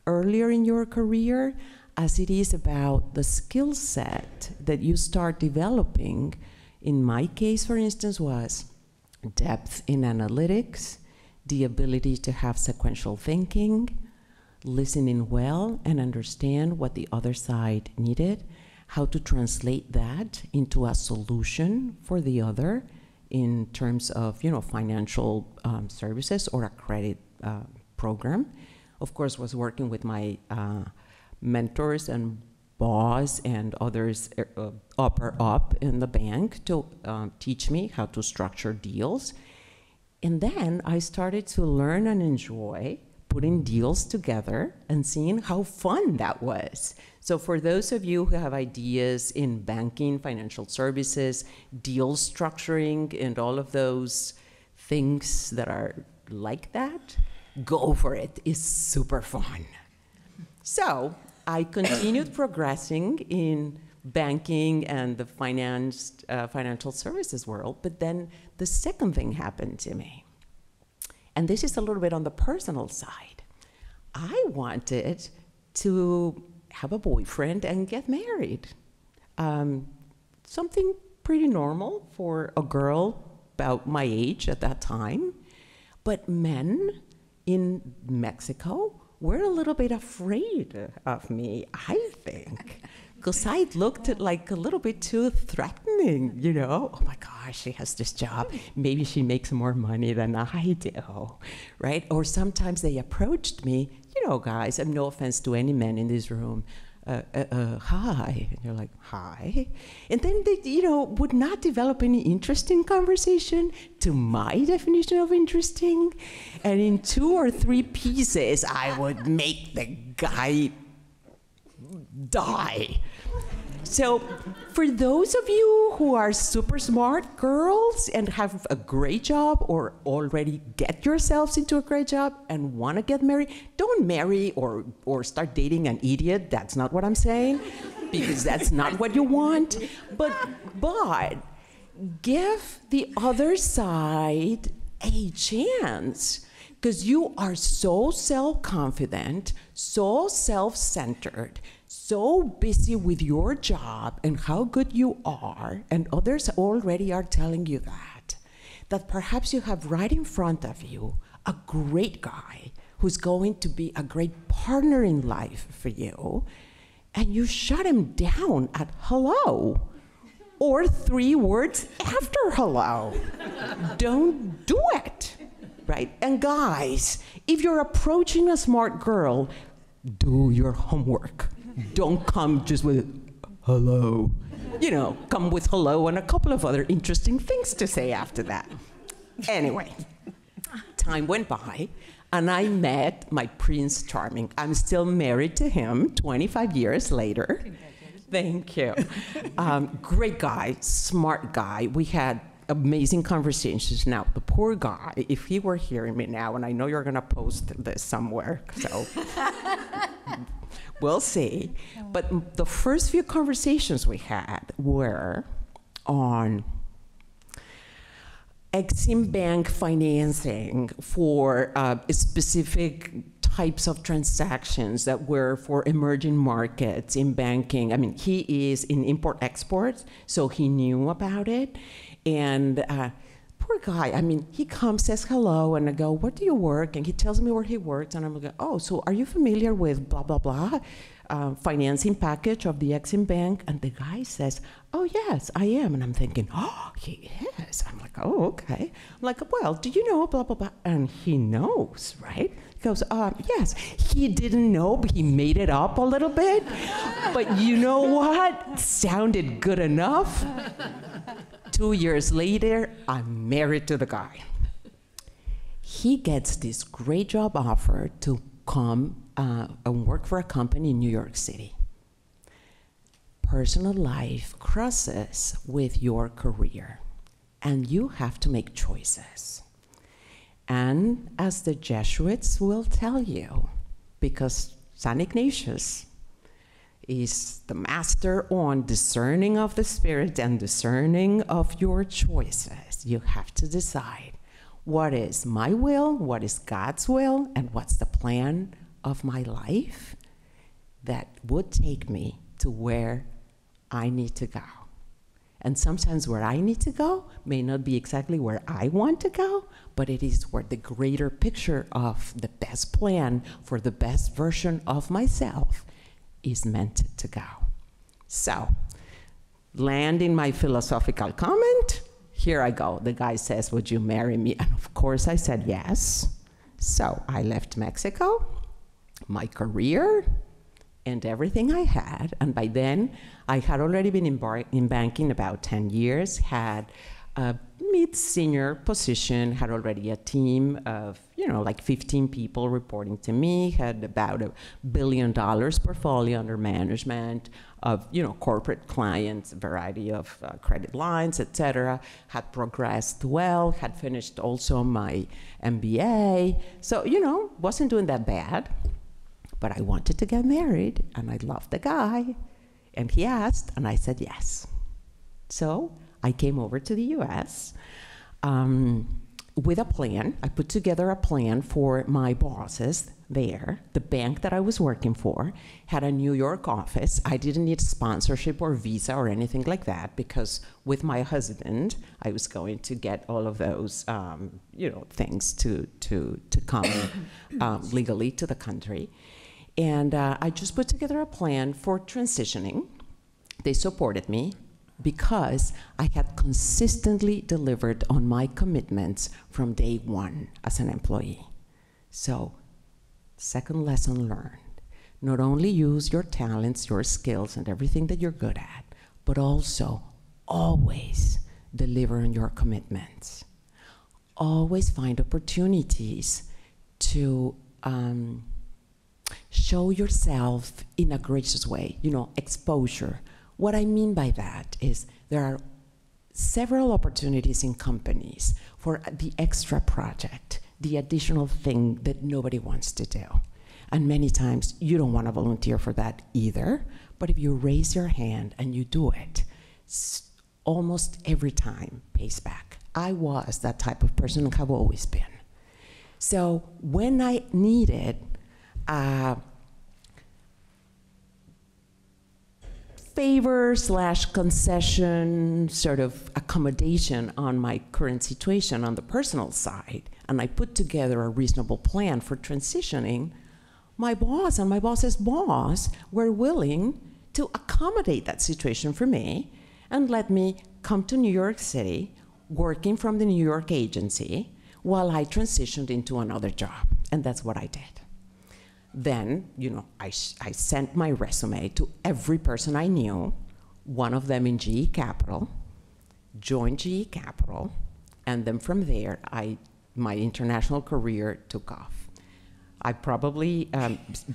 earlier in your career as it is about the skill set that you start developing. In my case, for instance, was depth in analytics, the ability to have sequential thinking, listening well and understand what the other side needed, how to translate that into a solution for the other in terms of, you know, financial services or a credit program. Of course, was working with my mentors and boss and others up in the bank to teach me how to structure deals. And then I started to learn and enjoy putting deals together and seeing how fun that was. So for those of you who have ideas in banking, financial services, deal structuring, and all of those things that are like that, go for it. It's super fun. So I continued progressing in banking and the financial services world, but then the second thing happened to me. And this is a little bit on the personal side. I wanted to have a boyfriend and get married. Something pretty normal for a girl about my age at that time. But men in Mexico were a little bit afraid of me, I think. Because I looked at like a little bit too threatening, you know? Oh my gosh, she has this job. Maybe she makes more money than I do, right? Or sometimes they approached me, you know, guys, I'm no offense to any men in this room, hi. And you're like, hi? And then they, you know, would not develop any interesting conversation to my definition of interesting. And in 2 or 3 pieces, I would make the guy die. So for those of you who are super smart girls and have a great job or already get yourselves into a great job and want to get married, don't marry or start dating an idiot. That's not what I'm saying, because that's not what you want. But give the other side a chance, because you are so self-confident, so self-centered, so busy with your job and how good you are, and others already are telling you that perhaps you have right in front of you a great guy who's going to be a great partner in life for you, and you shut him down at hello, or 3 words after hello. Don't do it, right? And guys, if you're approaching a smart girl, do your homework. Don't come just with hello. You know, come with hello and a couple of other interesting things to say after that. Anyway, time went by, and I met my Prince Charming. I'm still married to him 25 years later. Thank you. Great guy, smart guy. We had amazing conversations. Now, the poor guy, if he were hearing me now, and I know you're going to post this somewhere, so we'll see. But the first few conversations we had were on Exim Bank financing for specific types of transactions that were for emerging markets in banking. I mean, he is in import-export, so he knew about it. And poor guy, I mean, he comes, says hello, and I go, where do you work? And he tells me where he works, and I'm like, oh, so are you familiar with blah, blah, blah, financing package of the Exim Bank? And the guy says, oh, yes, I am. And I'm thinking, oh, he is. I'm like, oh, okay. I'm like, well, do you know blah, blah, blah? And he knows, right? He goes, yes. He didn't know, but he made it up a little bit. But you know what? Sounded good enough. 2 years later, I'm married to the guy. He gets this great job offer to come and work for a company in New York City. Personal life crosses with your career, and you have to make choices. And as the Jesuits will tell you, because St. Ignatius is the master on discerning of the spirit and discerning of your choices, you have to decide what is my will, what is God's will, and what's the plan of my life that would take me to where I need to go. And sometimes where I need to go may not be exactly where I want to go, but it is where the greater picture of the best plan for the best version of myself is meant to go. So, landing my philosophical comment, here I go. The guy says, would you marry me? And of course I said yes. So I left Mexico, my career, and everything I had. And by then, I had already been in banking about 10 years, had a mid-senior position, had already a team of, you know, like 15 people reporting to me, had about $1 billion portfolio under management of, you know, corporate clients, a variety of credit lines, et cetera, had progressed well, had finished also my MBA. So, you know, wasn't doing that bad. But I wanted to get married, and I loved the guy, and he asked, and I said yes. So I came over to the US with a plan. I put together a plan for my bosses there. The bank that I was working for had a New York office. I didn't need sponsorship or visa or anything like that, because with my husband, I was going to get all of those you know, things to come legally to the country. And I just put together a plan for transitioning. They supported me because I had consistently delivered on my commitments from day one as an employee. So, second lesson learned. Not only use your talents, your skills, and everything that you're good at, but also always deliver on your commitments. Always find opportunities to show yourself in a gracious way, you know, exposure. What I mean by that is there are several opportunities in companies for the extra project, the additional thing that nobody wants to do. And many times you don't want to volunteer for that either, but if you raise your hand and you do it, almost every time pays back. I was that type of person and have always been. So when I needed favor / concession sort of accommodation on my current situation on the personal side, and I put together a reasonable plan for transitioning, my boss and my boss's boss were willing to accommodate that situation for me and let me come to New York City, working from the New York agency, while I transitioned into another job, and that's what I did. Then, you know, I sent my resume to every person I knew, one of them in GE Capital, joined GE Capital, and then from there, my international career took off. I probably,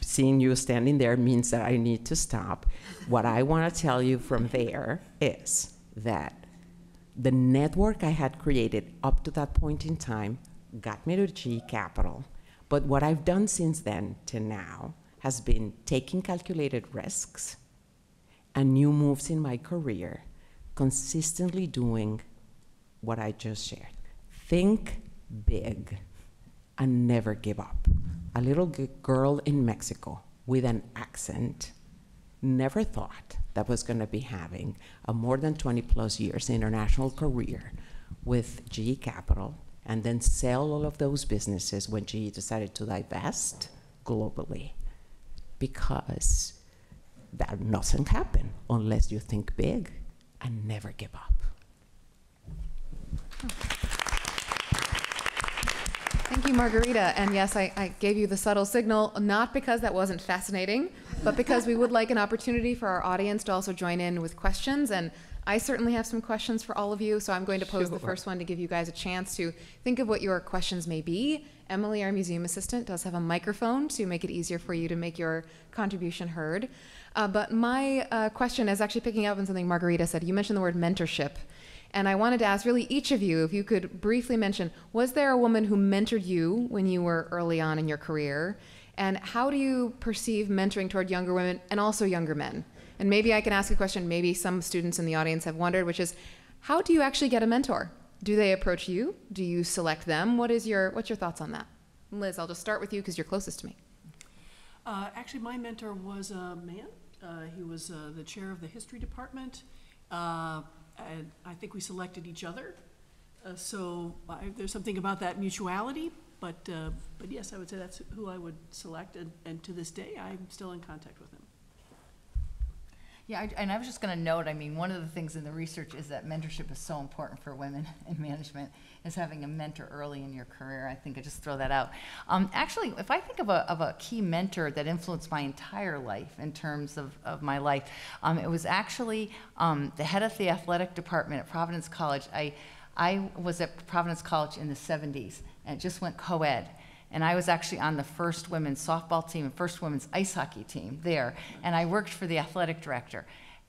seeing you standing there means that I need to stop. What I want to tell you from there is that the network I had created up to that point in time got me to G Capital. But what I've done since then to now has been taking calculated risks and new moves in my career, consistently doing what I just shared. Think big and never give up. A little girl in Mexico with an accent never thought that was going to be having a more than 20 plus years international career with GE Capital and then sell all of those businesses when GE decided to divest globally, because that doesn't happen unless you think big and never give up. Thank you, Margarita. And yes, I gave you the subtle signal, not because that wasn't fascinating, but because we would like an opportunity for our audience to also join in with questions. And I certainly have some questions for all of you, so I'm going to pose the first one to give you guys a chance to think of what your questions may be. Emily, our museum assistant, does have a microphone to make it easier for you to make your contribution heard. But my question is actually picking up on something Margarita said. You mentioned the word mentorship. And I wanted to ask really each of you if you could briefly mention, was there a woman who mentored you when you were early on in your career? And how do you perceive mentoring toward younger women and also younger men? And maybe I can ask a question maybe some students in the audience have wondered, which is, how do you actually get a mentor? Do they approach you? Do you select them? What's your thoughts on that? Liz, I'll just start with you because you're closest to me. Actually, my mentor was a man. He was the chair of the history department. And I think we selected each other. There's something about that mutuality. But yes, I would say that's who I would select. And to this day, I'm still in contact with him. Yeah, and I was just going to note, I mean, one of the things in the research is that mentorship is so important for women in management, is having a mentor early in your career. I think I just throw that out. Actually, if I think of a key mentor that influenced my entire life in terms of my life, it was actually the head of the athletic department at Providence College. I was at Providence College in the 70s, and it just went co-ed. And I was actually on the first women's softball team and first women's ice hockey team there. And I worked for the athletic director.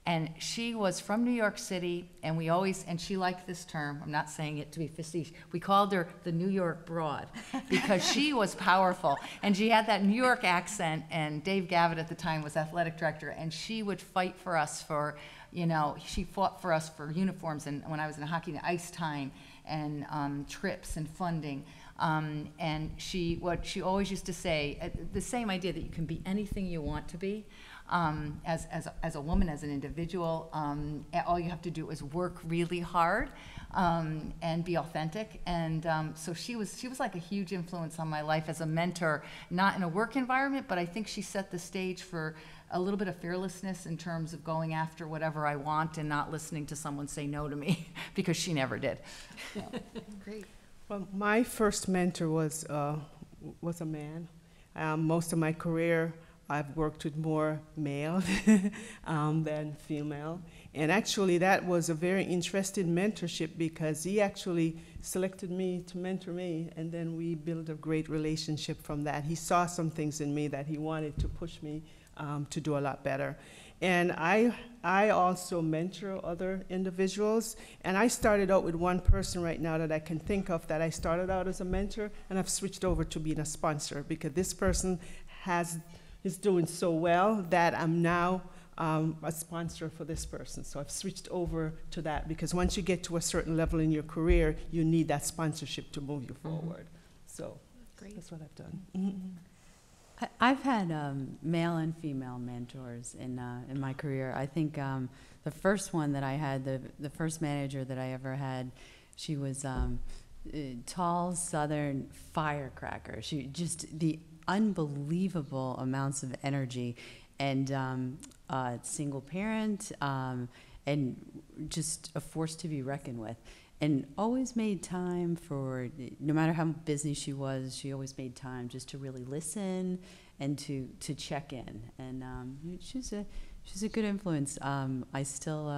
And she was from New York City, and we always, and she liked this term, I'm not saying it to be facetious, we called her the New York broad, because she was powerful. And she had that New York accent, and Dave Gavitt at the time was athletic director, and she would fight for us for, you know, she fought for us for uniforms, and when I was in hockey, the ice time, and trips, and funding. And what she always used to say, the same idea that you can be anything you want to be, as a woman, as an individual, all you have to do is work really hard and be authentic. And so she was like a huge influence on my life as a mentor, not in a work environment, but I think she set the stage for a little bit of fearlessness in terms of going after whatever I want and not listening to someone say no to me, because she never did. So. Great. Well, my first mentor was a man. Most of my career, I've worked with more male than female. And actually, that was a very interesting mentorship, because he actually selected me to mentor me, and then we built a great relationship from that. He saw some things in me that he wanted to push me to do a lot better. And I also mentor other individuals. And I started out with one person right now that I can think of that I started out as a mentor, and I've switched over to being a sponsor, because this person is doing so well that I'm now a sponsor for this person. So I've switched over to that, because once you get to a certain level in your career, you need that sponsorship to move you forward. So great. That's what I've done. I've had male and female mentors in my career. I think the first one that I had, the first manager that I ever had, she was a tall Southern firecracker. She just the unbelievable amounts of energy, and single parent, and just a force to be reckoned with. And always made time for, no matter how busy she was, she always made time just to really listen and to check in. And she's a good influence. I'm still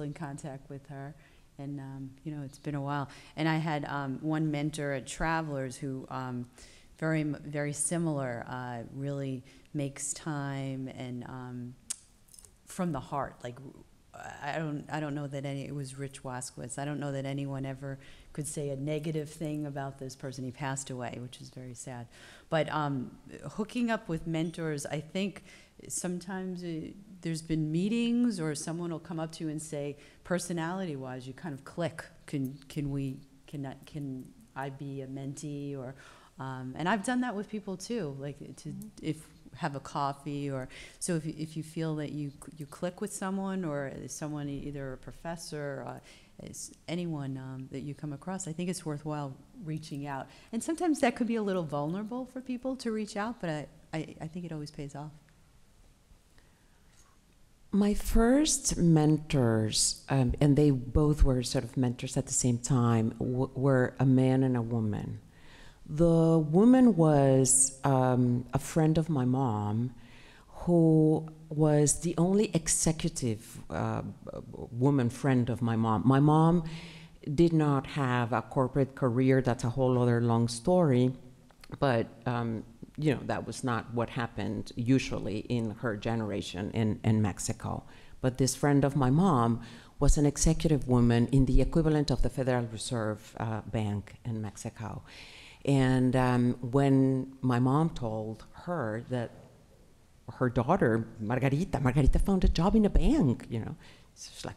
in contact with her, and you know, it's been a while. And I had one mentor at Travelers who very, very similar, really makes time and from the heart. Like, I don't know that any, it was Rich Waskowitz, I don't know that anyone ever could say a negative thing about this person. He passed away, which is very sad. But hooking up with mentors, I think sometimes there's been meetings or someone will come up to you and say, personality-wise, you kind of click. Can I be a mentee? Or and I've done that with people too, like to have a coffee, or so if you feel that you click with someone, or someone, either a professor or anyone that you come across, I think it's worthwhile reaching out. And sometimes that could be a little vulnerable for people to reach out, but I think it always pays off. My first mentors, and they both were sort of mentors at the same time, were a man and a woman. The woman was a friend of my mom, who was the only executive woman friend of my mom. My mom did not have a corporate career. That's a whole other long story, but you know, that was not what happened usually in her generation in Mexico. But this friend of my mom was an executive woman in the equivalent of the Federal Reserve Bank in Mexico. And when my mom told her that her daughter, Margarita found a job in a bank, you know, so she's like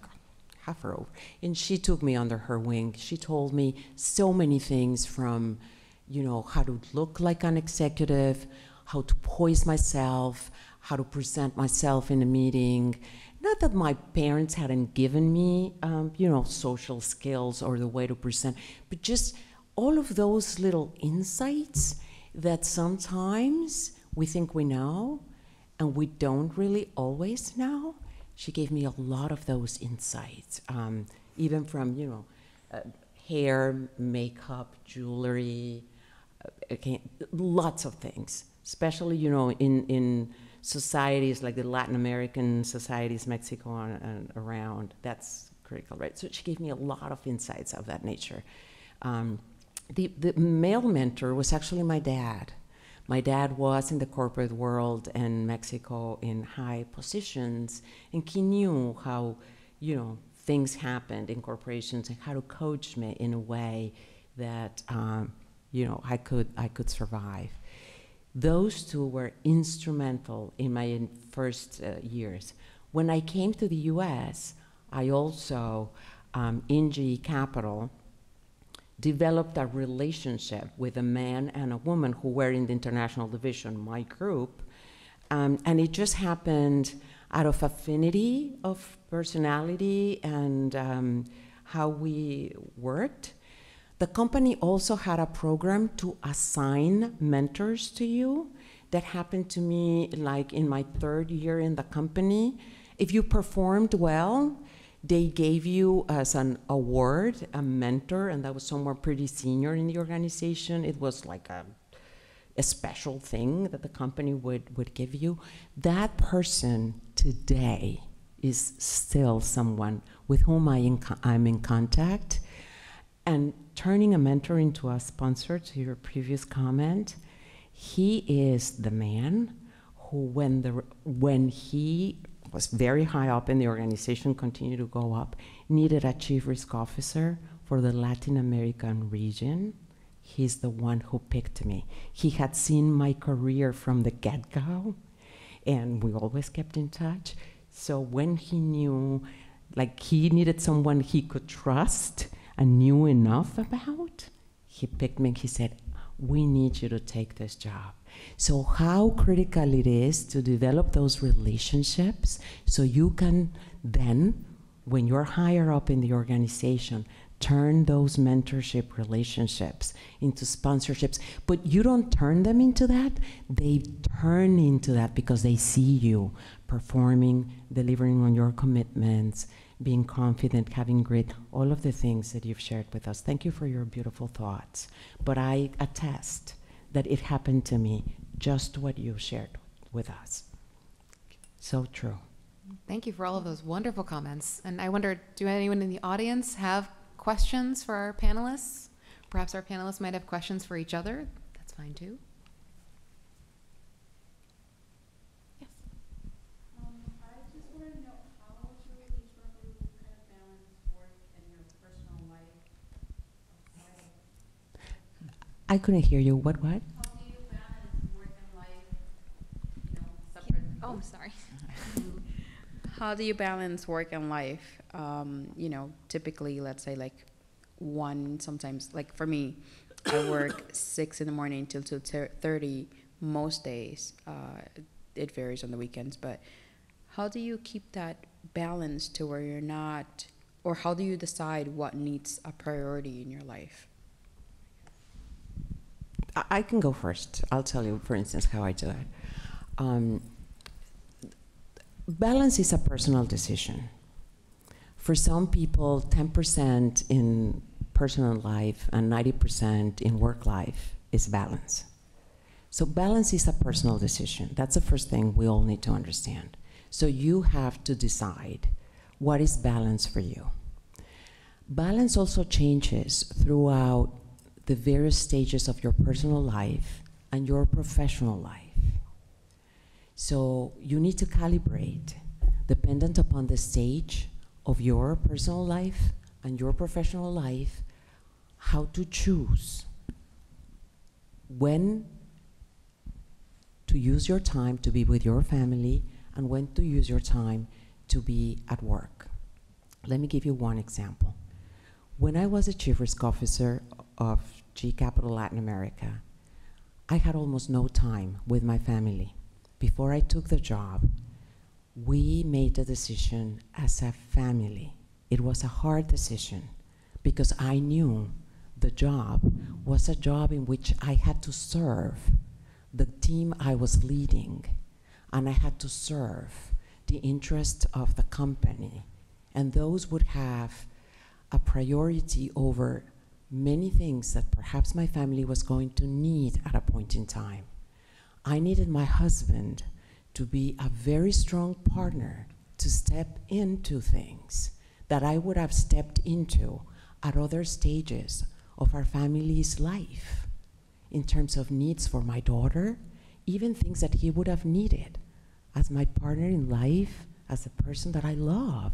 half her over. And she took me under her wing. She told me so many things, from, you know, how to look like an executive, how to poise myself, how to present myself in a meeting. Not that my parents hadn't given me, you know, social skills or the way to present, but just all of those little insights that sometimes we think we know and we don't really always know. She gave me a lot of those insights, even from, you know, hair, makeup, jewelry, okay, lots of things, especially, you know, in societies like the Latin American societies, Mexico and around. That's critical, right? So she gave me a lot of insights of that nature. The male mentor was actually my dad. My dad was in the corporate world in Mexico in high positions, and he knew how, you know, things happened in corporations and how to coach me in a way that, you know, I could survive. Those two were instrumental in my first years. When I came to the U.S., I also, in GE Capital, developed a relationship with a man and a woman who were in the international division, my group, and it just happened out of affinity of personality and how we worked. The company also had a program to assign mentors to you. That happened to me like in my third year in the company. If you performed well, they gave you as an award, a mentor, and that was someone pretty senior in the organization. It was like a special thing that the company would give you. That person today is still someone with whom I'm in contact. And turning a mentor into a sponsor, to your previous comment, he is the man who, when he was very high up in the organization, continued to go up, needed a chief risk officer for the Latin American region. He's the one who picked me. He had seen my career from the get-go, and we always kept in touch. So when he knew, like, he needed someone he could trust and knew enough about, he picked me and he said, "We need you to take this job." So how critical it is to develop those relationships so you can then, when you're higher up in the organization, turn those mentorship relationships into sponsorships. But you don't turn them into that. They turn into that because they see you performing, delivering on your commitments, being confident, having grit, all of the things that you've shared with us. Thank you for your beautiful thoughts. But I attest that it happened to me, just what you shared with us. So true. Thank you for all of those wonderful comments. And I wonder, do anyone in the audience have questions for our panelists? Perhaps our panelists might have questions for each other. That's fine too. I couldn't hear you. What? How do you balance work and life? Oh, sorry. How do you balance work and life? Typically, let's say like one, sometimes, like for me, I work 6 in the morning till 2:30 most days. It varies on the weekends, but how do you keep that balance to where you're not, or how do you decide what needs a priority in your life? I can go first. I'll tell you, for instance, how I do it. Balance is a personal decision. For some people, 10% in personal life and 90% in work life is balance. So balance is a personal decision. That's the first thing we all need to understand. So you have to decide what is balance for you. Balance also changes throughout the various stages of your personal life and your professional life. So you need to calibrate dependent upon the stage of your personal life and your professional life, how to choose when to use your time to be with your family and when to use your time to be at work. Let me give you one example. When I was a Chief Risk Officer of G Capital Latin America, I had almost no time with my family. Before I took the job, we made the decision as a family. It was a hard decision because I knew the job was a job in which I had to serve the team I was leading, and I had to serve the interest of the company, and those would have a priority over many things that perhaps my family was going to need at a point in time. I needed my husband to be a very strong partner to step into things that I would have stepped into at other stages of our family's life in terms of needs for my daughter, even things that he would have needed as my partner in life, as the person that I love.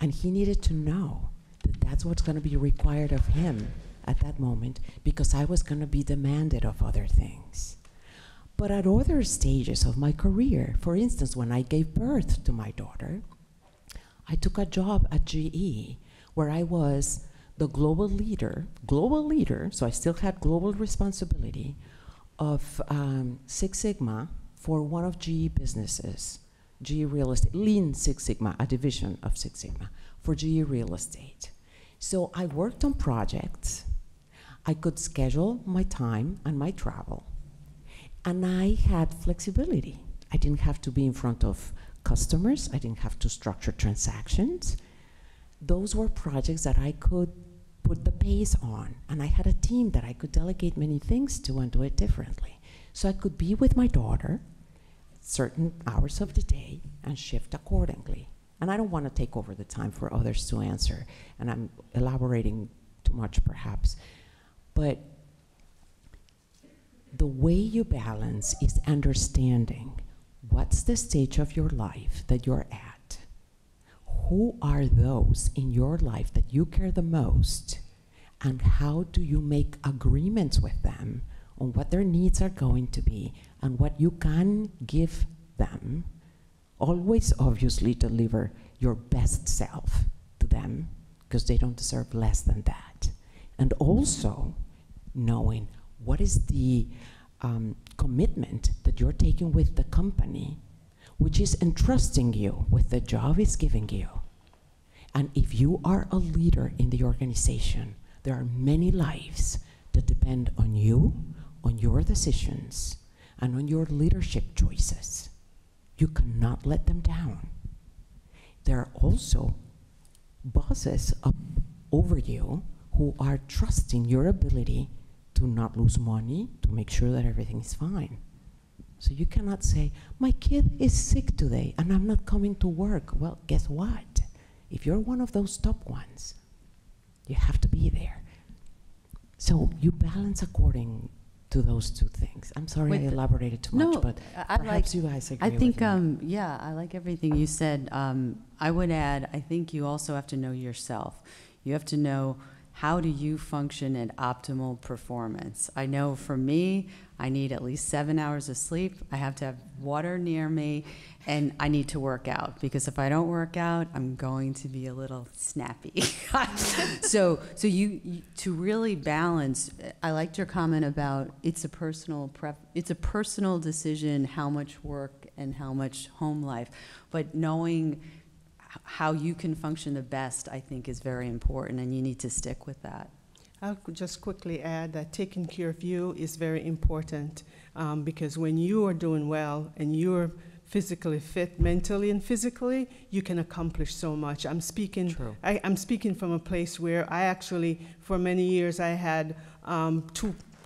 And he needed to know that that's what's going to be required of him at that moment, because I was going to be demanded of other things. But at other stages of my career, for instance, when I gave birth to my daughter, I took a job at GE where I was the global leader, so I still had global responsibility, of Six Sigma for one of GE businesses, GE Real Estate, Lean Six Sigma, a division of Six Sigma, for GE Real Estate. So I worked on projects, I could schedule my time and my travel, and I had flexibility. I didn't have to be in front of customers. I didn't have to structure transactions. Those were projects that I could put the pace on, and I had a team that I could delegate many things to and do it differently. So I could be with my daughter certain hours of the day and shift accordingly. And I don't want to take over the time for others to answer, and I'm elaborating too much perhaps, but the way you balance is understanding what's the stage of your life that you're at. Who are those in your life that you care the most? And how do you make agreements with them on what their needs are going to be and what you can give them? Always, obviously, deliver your best self to them because they don't deserve less than that. And also knowing what is the commitment that you're taking with the company, which is entrusting you with the job it's giving you. And if you are a leader in the organization, there are many lives that depend on you, on your decisions, and on your leadership choices. You cannot let them down. There are also bosses up over you who are trusting your ability to not lose money, to make sure that everything is fine. So you cannot say, my kid is sick today and I'm not coming to work. Well, guess what? If you're one of those top ones, you have to be there. So you balance according to those two things. I'm sorry I elaborated too much, but perhaps you guys agree with me. I think, yeah, I like everything you said. I would add, I think you also have to know yourself. You have to know how do you function at optimal performance? I know for me, I need at least 7 hours of sleep, I have to have water near me, and I need to work out, because if I don't work out, I'm going to be a little snappy. So you to really balance, I liked your comment about it's a personal decision how much work and how much home life, but knowing how you can function the best, I think, is very important, and you need to stick with that. I'll just quickly add that taking care of you is very important, because when you are doing well and you're physically fit, mentally and physically, you can accomplish so much. I'm speaking from a place where I actually, for many years, I had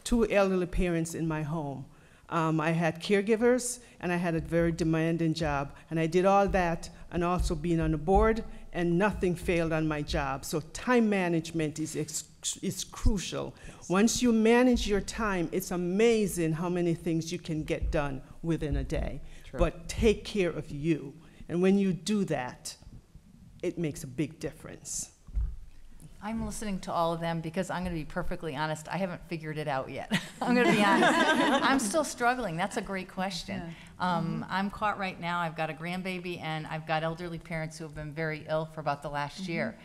two elderly parents in my home. I had caregivers, and I had a very demanding job, and I did all that, and also being on the board, and nothing failed on my job. So time management is crucial. Yes. Once you manage your time, it's amazing how many things you can get done within a day. True. But take care of you. And when you do that, it makes a big difference. I'm listening to all of them because I'm going to be perfectly honest. I haven't figured it out yet. I'm going to be honest. I'm still struggling. That's a great question. Yeah. I'm caught right now. I've got a grandbaby, and I've got elderly parents who have been very ill for about the last year,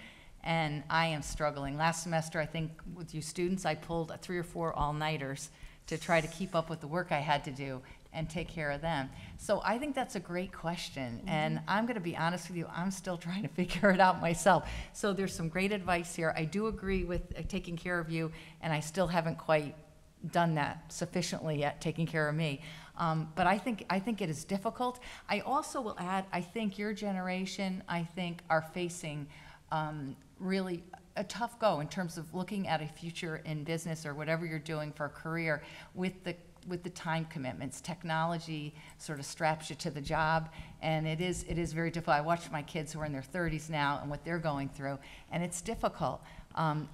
and I am struggling. Last semester, I think, with you students, I pulled 3 or 4 all-nighters to try to keep up with the work I had to do and take care of them. So I think that's a great question, and I'm going to be honest with you, I'm still trying to figure it out myself. So there's some great advice here. I do agree with taking care of you, and I still haven't quite done that sufficiently yet, taking care of me. But I think it is difficult. I also will add, I think your generation, are facing really a tough go in terms of looking at a future in business or whatever you're doing for a career with the time commitments. Technology sort of straps you to the job, and it is very difficult. I watch my kids who are in their 30s now and what they're going through, and it's difficult.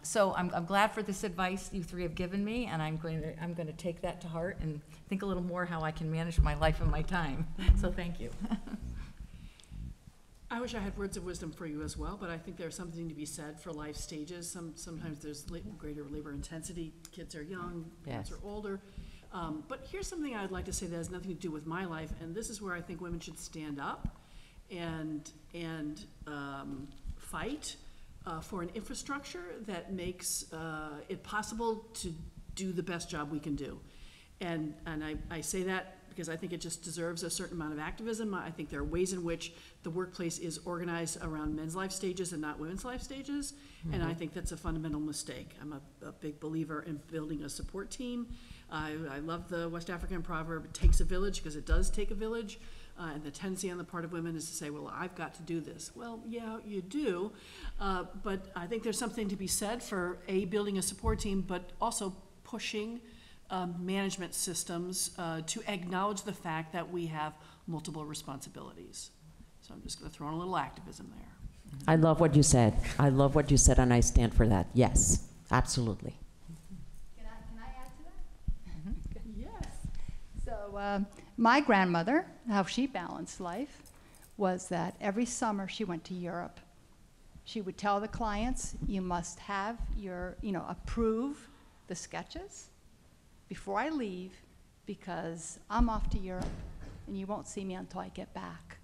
So I'm glad for this advice you three have given me, and I'm going to take that to heart and think a little more how I can manage my life and my time. So thank you. I wish I had words of wisdom for you as well, but I think there's something to be said for life stages. Sometimes there's greater labor intensity. Kids are young, parents are older. But here's something I'd like to say that has nothing to do with my life, and this is where I think women should stand up and fight for an infrastructure that makes it possible to do the best job we can do. And I say that because I think it just deserves a certain amount of activism. I think there are ways in which the workplace is organized around men's life stages and not women's life stages, and I think that's a fundamental mistake. I'm a big believer in building a support team. I love the West African proverb, it takes a village, because it does take a village, and the tendency on the part of women is to say, well, I've got to do this. Well, yeah, you do, but I think there's something to be said for, A, building a support team, but also pushing management systems to acknowledge the fact that we have multiple responsibilities. So I'm just going to throw in a little activism there. I love what you said. I love what you said, and I stand for that. Yes, absolutely. My grandmother, how she balanced life was that every summer she went to Europe. She would tell the clients, you must have approve the sketches before I leave, because I'm off to Europe and you won't see me until I get back.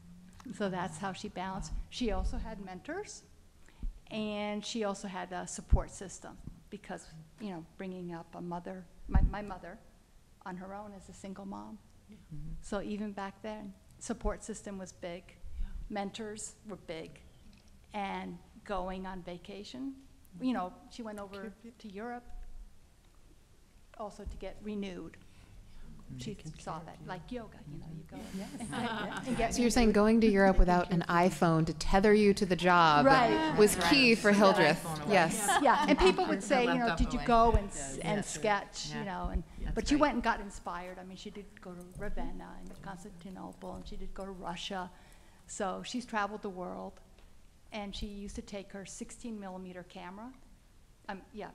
So that's how she balanced. She also had mentors, and she also had a support system, because bringing up a mother, my mother, on her own as a single mom. Yeah. So even back then, support system was big, mentors were big, and going on vacation. She went over to Europe also to get renewed. She saw that, like yoga, you go. So you're saying going to Europe without an iPhone to tether you to the job was key for Hildreth. Yeah, and people would say, did you go and sketch, but you went and got inspired. I mean, she did go to Ravenna and Constantinople, and she did go to Russia. So she's traveled the world, and she used to take her 16mm camera,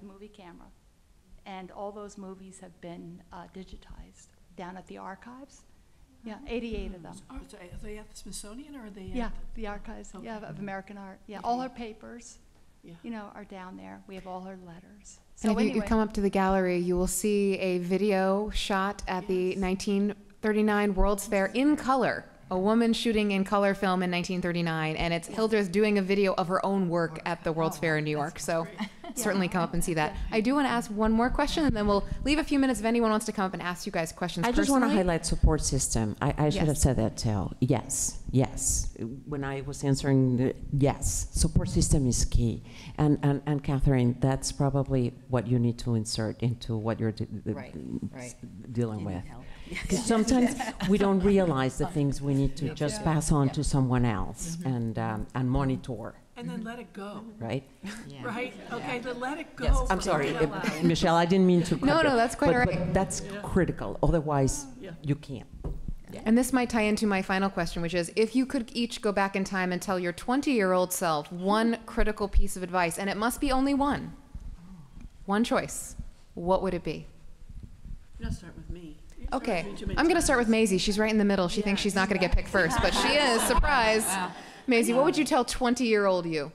movie camera, and all those movies have been digitized down at the archives. Yeah, 88 of them. Are they at the Smithsonian, or are they at the archives of American art? Yeah, all her papers you know, are down there. We have all her letters. So and if you come up to the gallery, you will see a video shot at the 1939 World's Fair in color. A woman shooting in color film in 1939, and it's Hildreth doing a video of her own work at the World's Fair in New York, so certainly come up and see that. I do want to ask one more question, and then we'll leave a few minutes if anyone wants to come up and ask you guys questions personally. I just want to highlight support system. I should have said that, too. Yes. When I was answering, support system is key. And Catherine, that's probably what you need to insert into what you're dealing with. Because sometimes we don't realize the things we need to just pass on to someone else and monitor. And then let it go. Right? Yeah. Right? Yeah. Okay, then let it go. Yes. I'm sorry, Michelle, I didn't mean to. No, that's quite all right. But that's critical. Otherwise, you can't. Yeah. And this might tie into my final question, which is, if you could each go back in time and tell your 20-year-old self one critical piece of advice, and it must be only one, one choice, what would it be? No, start with me. Okay, I'm going to start with Maisie. She's right in the middle. She thinks she's not going to get picked first, but she is. Surprise. Wow. Maisie, what would you tell 20-year-old you?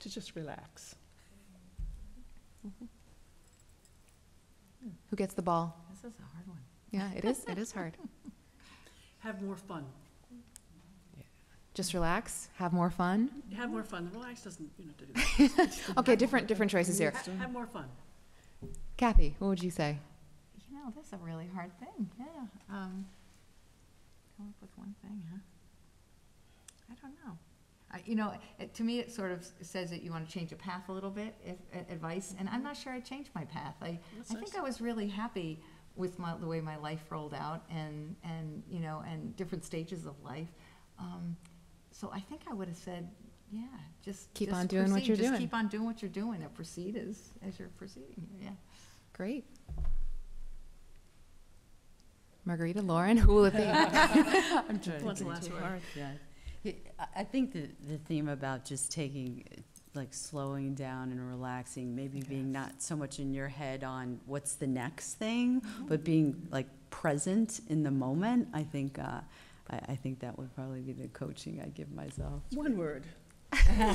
To just relax. Who gets the ball? This is a hard one. Yeah, it is. It is hard. Have more fun. Just relax. Have more fun. Have more fun. Relax doesn't, you know, do that. Okay, different choices here. Have more fun. Kathy, what would you say? Oh, that's a really hard thing, come up with one thing, I don't know. You know, to me it sort of says that you want to change your path a little bit, advice, and I'm not sure I changed my path. I think I was really happy with the way my life rolled out and you know, and different stages of life. So I think I would have said, just keep on doing what you're doing. Just keep on doing what you're doing, and proceed as you're proceeding, Great. Margarita, Lauren, who will it be? I'm trying to think too hard. Yeah. I think the theme about just taking, like, slowing down and relaxing, maybe being not so much in your head on what's the next thing, but being, like, present in the moment, I think I think that would probably be the coaching I'd give myself. One word. Present.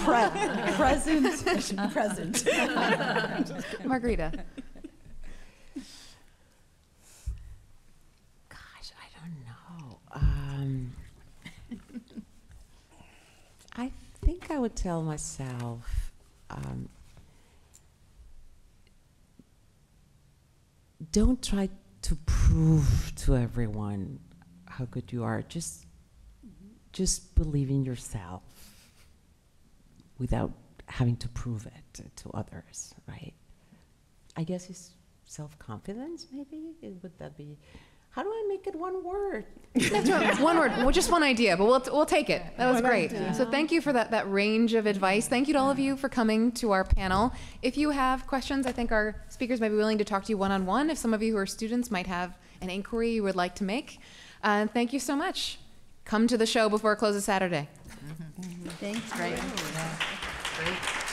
Margarita. I think I would tell myself, don't try to prove to everyone how good you are. Just believe in yourself without having to prove it to others, right? I guess it's self-confidence, maybe? Would that be? How do I make it one word? One word, well, just one idea, but we'll take it. That was great. So thank you for that range of advice. Thank you to all of you for coming to our panel. If you have questions, I think our speakers may be willing to talk to you one-on-one. If some of you who are students might have an inquiry you would like to make. Thank you so much. Come to the show before it closes Saturday. Thanks, great.